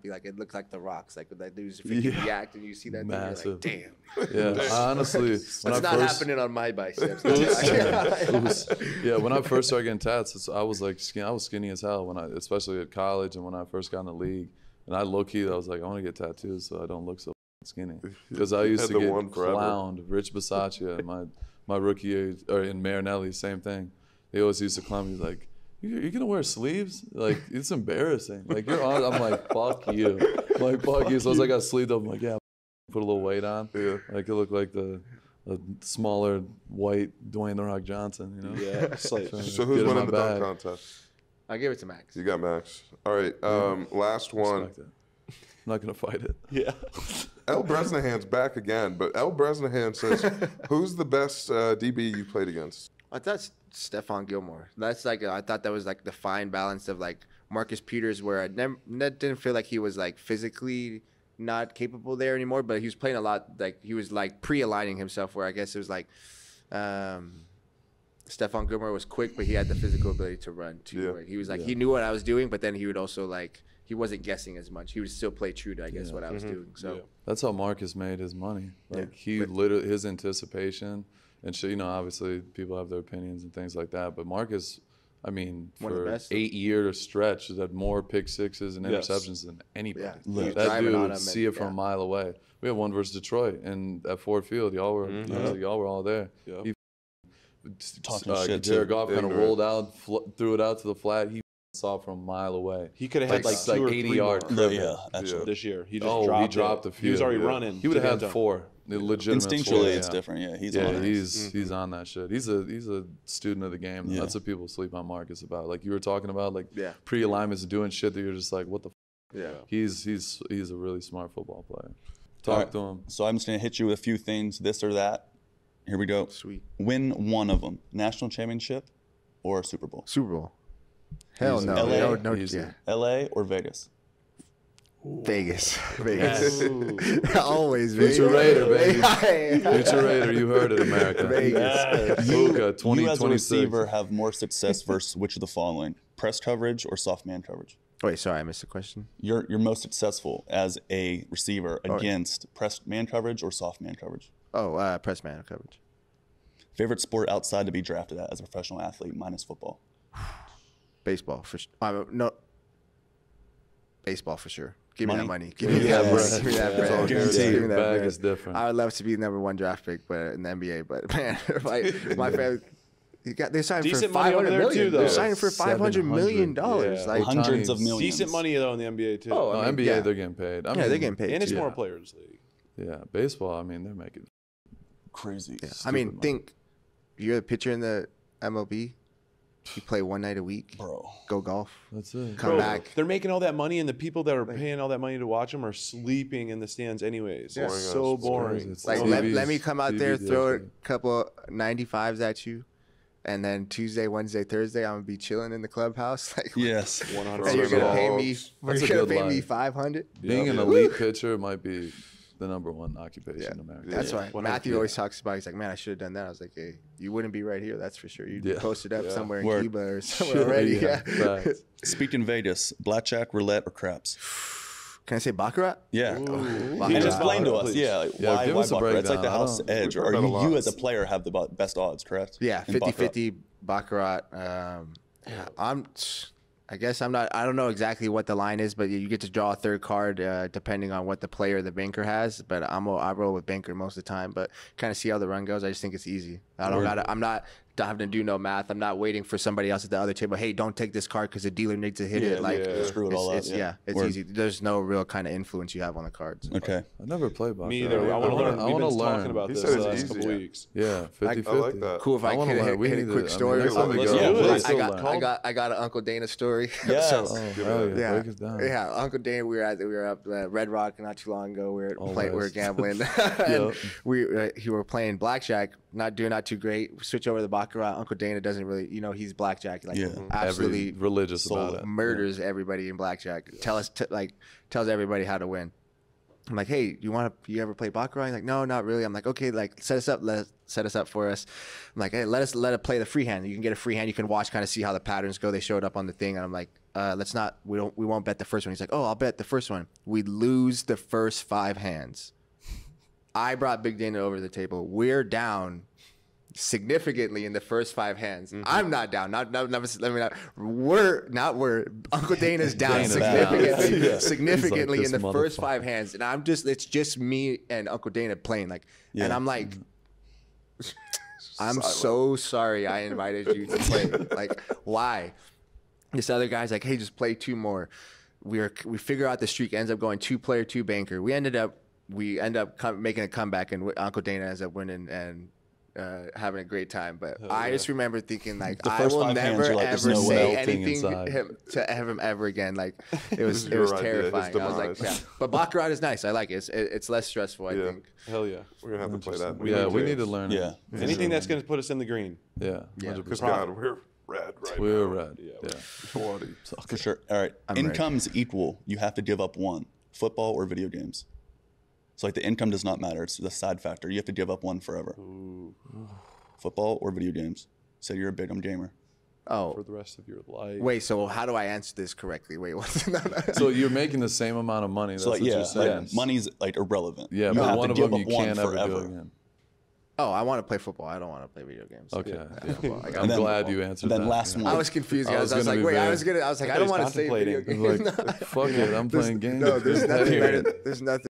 be like it looks like the Rocks. Like that dude's freaking react, and you see that massive. Dude, you're like, damn. Yeah, honestly, it's not happening on my biceps. When I first started getting tats, I was like skinny. I was skinny as hell when especially at college, and when I first got in the league, and I low key, I was like, I want to get tattoos so I don't look so skinny, because I used to get clowned. Rich Bisaccia, my rookie year, or in Marinelli, same thing. They always used to clown me like, "You're gonna wear sleeves? Like it's embarrassing. Like you're on." I'm like, "Fuck you!" I'm like fuck you. So I was like, I sleeved up. I'm like, yeah, put a little weight on. Yeah. Like it looked like a smaller white Dwayne The Rock Johnson. You know? Yeah. So who's winning the dunk contest? I give it to Max. You got Max. All right. Last one. I'm not gonna fight it. Yeah. L. Bresnahan's back again, but L. Bresnahan says, who's the best DB you played against? I thought Stephon Gilmore. That's like, I thought that was like the fine balance of like Marcus Peters, where I didn't feel like he was like physically not capable there anymore, but he was playing a lot. Like he was like pre-aligning himself, where I guess it was like, Stephon Gilmore was quick, but he had the physical ability to run too. Yeah. He was like, he knew what I was doing, but then he would also like, he wasn't guessing as much. He would still play true to, I guess, what I was doing. So that's how Marcus made his money. Like he literally, his anticipation and shit, you know, obviously people have their opinions and things like that. But Marcus, I mean, for 8 year stretch, had more pick sixes and interceptions than anybody. Yeah. Yeah. That dude would see it from a mile away. We had one versus Detroit and at Ford Field, y'all were all there. Yeah. He talking shit too. Jared Goff kind of rolled out, threw it out to the flat. He saw from a mile away. He could have had like 80-yard. This year he just dropped a few. He was already running. He would have had four. Legitimately, instinctually, it's different. Yeah, he's on that shit. He's a student of the game. Yeah. That's what people sleep on Marcus about. Like you were talking about, like pre-alignments and doing shit that you're just like, what the? Yeah. He's a really smart football player. Talk to him. So I'm just gonna hit you with a few things, this or that. Here we go. Sweet. Win one of them: national championship or Super Bowl. Super Bowl. Hell no. LA, LA or Vegas? Ooh. Vegas. Yes. Always Vegas. Future Raider, baby. Future Raider, you heard it, America. Vegas. Luka, 2026. You as a receiver have more success versus which of the following? Press coverage or soft man coverage? Wait, sorry, I missed the question. You're most successful as a receiver against press man coverage or soft man coverage? Oh, press man coverage. Favorite sport outside to be drafted at as a professional athlete, minus football? Baseball for sure. No, baseball for sure. Give me that money. Give me that money. Give me that bag. Guaranteed. Bag is different. I would love to be the #1 draft pick, but in the NBA. But man, like my family, they're signing for $500 million. They're signing for $500 million. Yeah. Like hundreds of millions. Decent money though in the NBA too. Oh, I mean, NBA, yeah. They're getting paid. I mean, yeah, they're getting paid. And it's more a players' league. Yeah, baseball. I mean, they're making crazy. Yeah. I mean, think you're a pitcher in the MLB. You play one night a week, bro. Go golf. That's it. Come back. They're making all that money, and the people that are paying all that money to watch them are sleeping in the stands anyways. Yeah. So boring. It's like, let me come out there, throw a couple 95s at you, and then Tuesday, Wednesday, Thursday, I'm gonna be chilling in the clubhouse. Like, yes, 100%. And you're gonna pay me. You're gonna pay me $500. Being an elite pitcher might be the #1 occupation in America. That's why Matthew always talks about. He's like, man, I should have done that. I was like, hey, you wouldn't be right here. That's for sure. You'd be posted up somewhere in Cuba or somewhere already. Yeah. Speaking Vegas, blackjack, roulette, or craps? Can I say baccarat? Yeah. And explain to us. Yeah. Like, yeah, why baccarat? It's like the house edge. Or you as a player have the best odds, correct? Yeah. 50-50 baccarat. I guess I'm not. I don't know exactly what the line is, but you get to draw a third card depending on what the player, the banker has. But I roll with banker most of the time. But kind of see how the run goes. I just think it's easy. I don't got. I'm not having to do no math. I'm not waiting for somebody else at the other table. Hey, don't take this card because the dealer needs to hit it. Like screw it all up. It's easy. There's no real kind of influence you have on the cards. Okay, I never played baccarat. Me either. I want to learn. I want to learn. Talking about this the last couple weeks. Yeah, 50-50. I like that. Cool. If I can hit a quick story. I got an Uncle Dana story. Yes. So, yeah, Uncle Dan, we were up at Red Rock not too long ago. We were gambling. And we were playing blackjack, not too great. Switch over to the baccarat. Uncle Dana doesn't really, you know, he's blackjack like absolutely religious about it. Murders everybody in blackjack. Yeah. Tells everybody how to win. I'm like, hey, you ever play baccarat? He's like, no, not really. I'm like, okay, like set us up for us. I'm like, hey, let us play the free hand. You can get a free hand. You can watch, kind of see how the patterns go. They showed up on the thing, and I'm like, we won't bet the first one. He's like, oh, I'll bet the first one. We lose the first 5 hands. I brought Big Dana over to the table. We're down significantly in the first 5 hands. I'm not down. Uncle Dana's down significantly in the first 5 hands, and I'm just, it's just me and Uncle Dana playing, like, and I'm like, I'm so sorry I invited you to play. Like, why? This other guy's like, hey, just play 2 more. We figure out the streak, ends up going 2-player, 2-banker. We end up making a comeback, and Uncle Dana ends up winning and having a great time. But I just remember thinking, like, I will never, like, ever say anything to him ever again. Like, it was terrifying. I was like, yeah. But baccarat is nice. I like it. It's less stressful, I think. Hell yeah. We're going to have to play that. We need to learn it. Yeah. Anything that's going to put us in the green. Yeah. Because, God, we're red right now. We're red. Yeah. 40. For sure. All right. Income's equal. You have to give up one. Football or video games? So, like, the income does not matter. It's the side factor. You have to give up one forever. Ooh. Football or video games? Say you're a big gamer. Oh. For the rest of your life. Wait, so how do I answer this correctly? Wait, what's that? So you're making the same amount of money. That's so, like, what you're saying. Like, money's, like, irrelevant. Yeah, you but one of them you can't ever do again. Oh, I want to play football. I don't want to play video games. Okay. Yeah. Well, I'm glad you answered that. Then last one. I was confused, guys. I was like, wait, I was like, I don't want to say video games. Like, fuck it, I'm playing games. No, there's nothing better. There's nothing.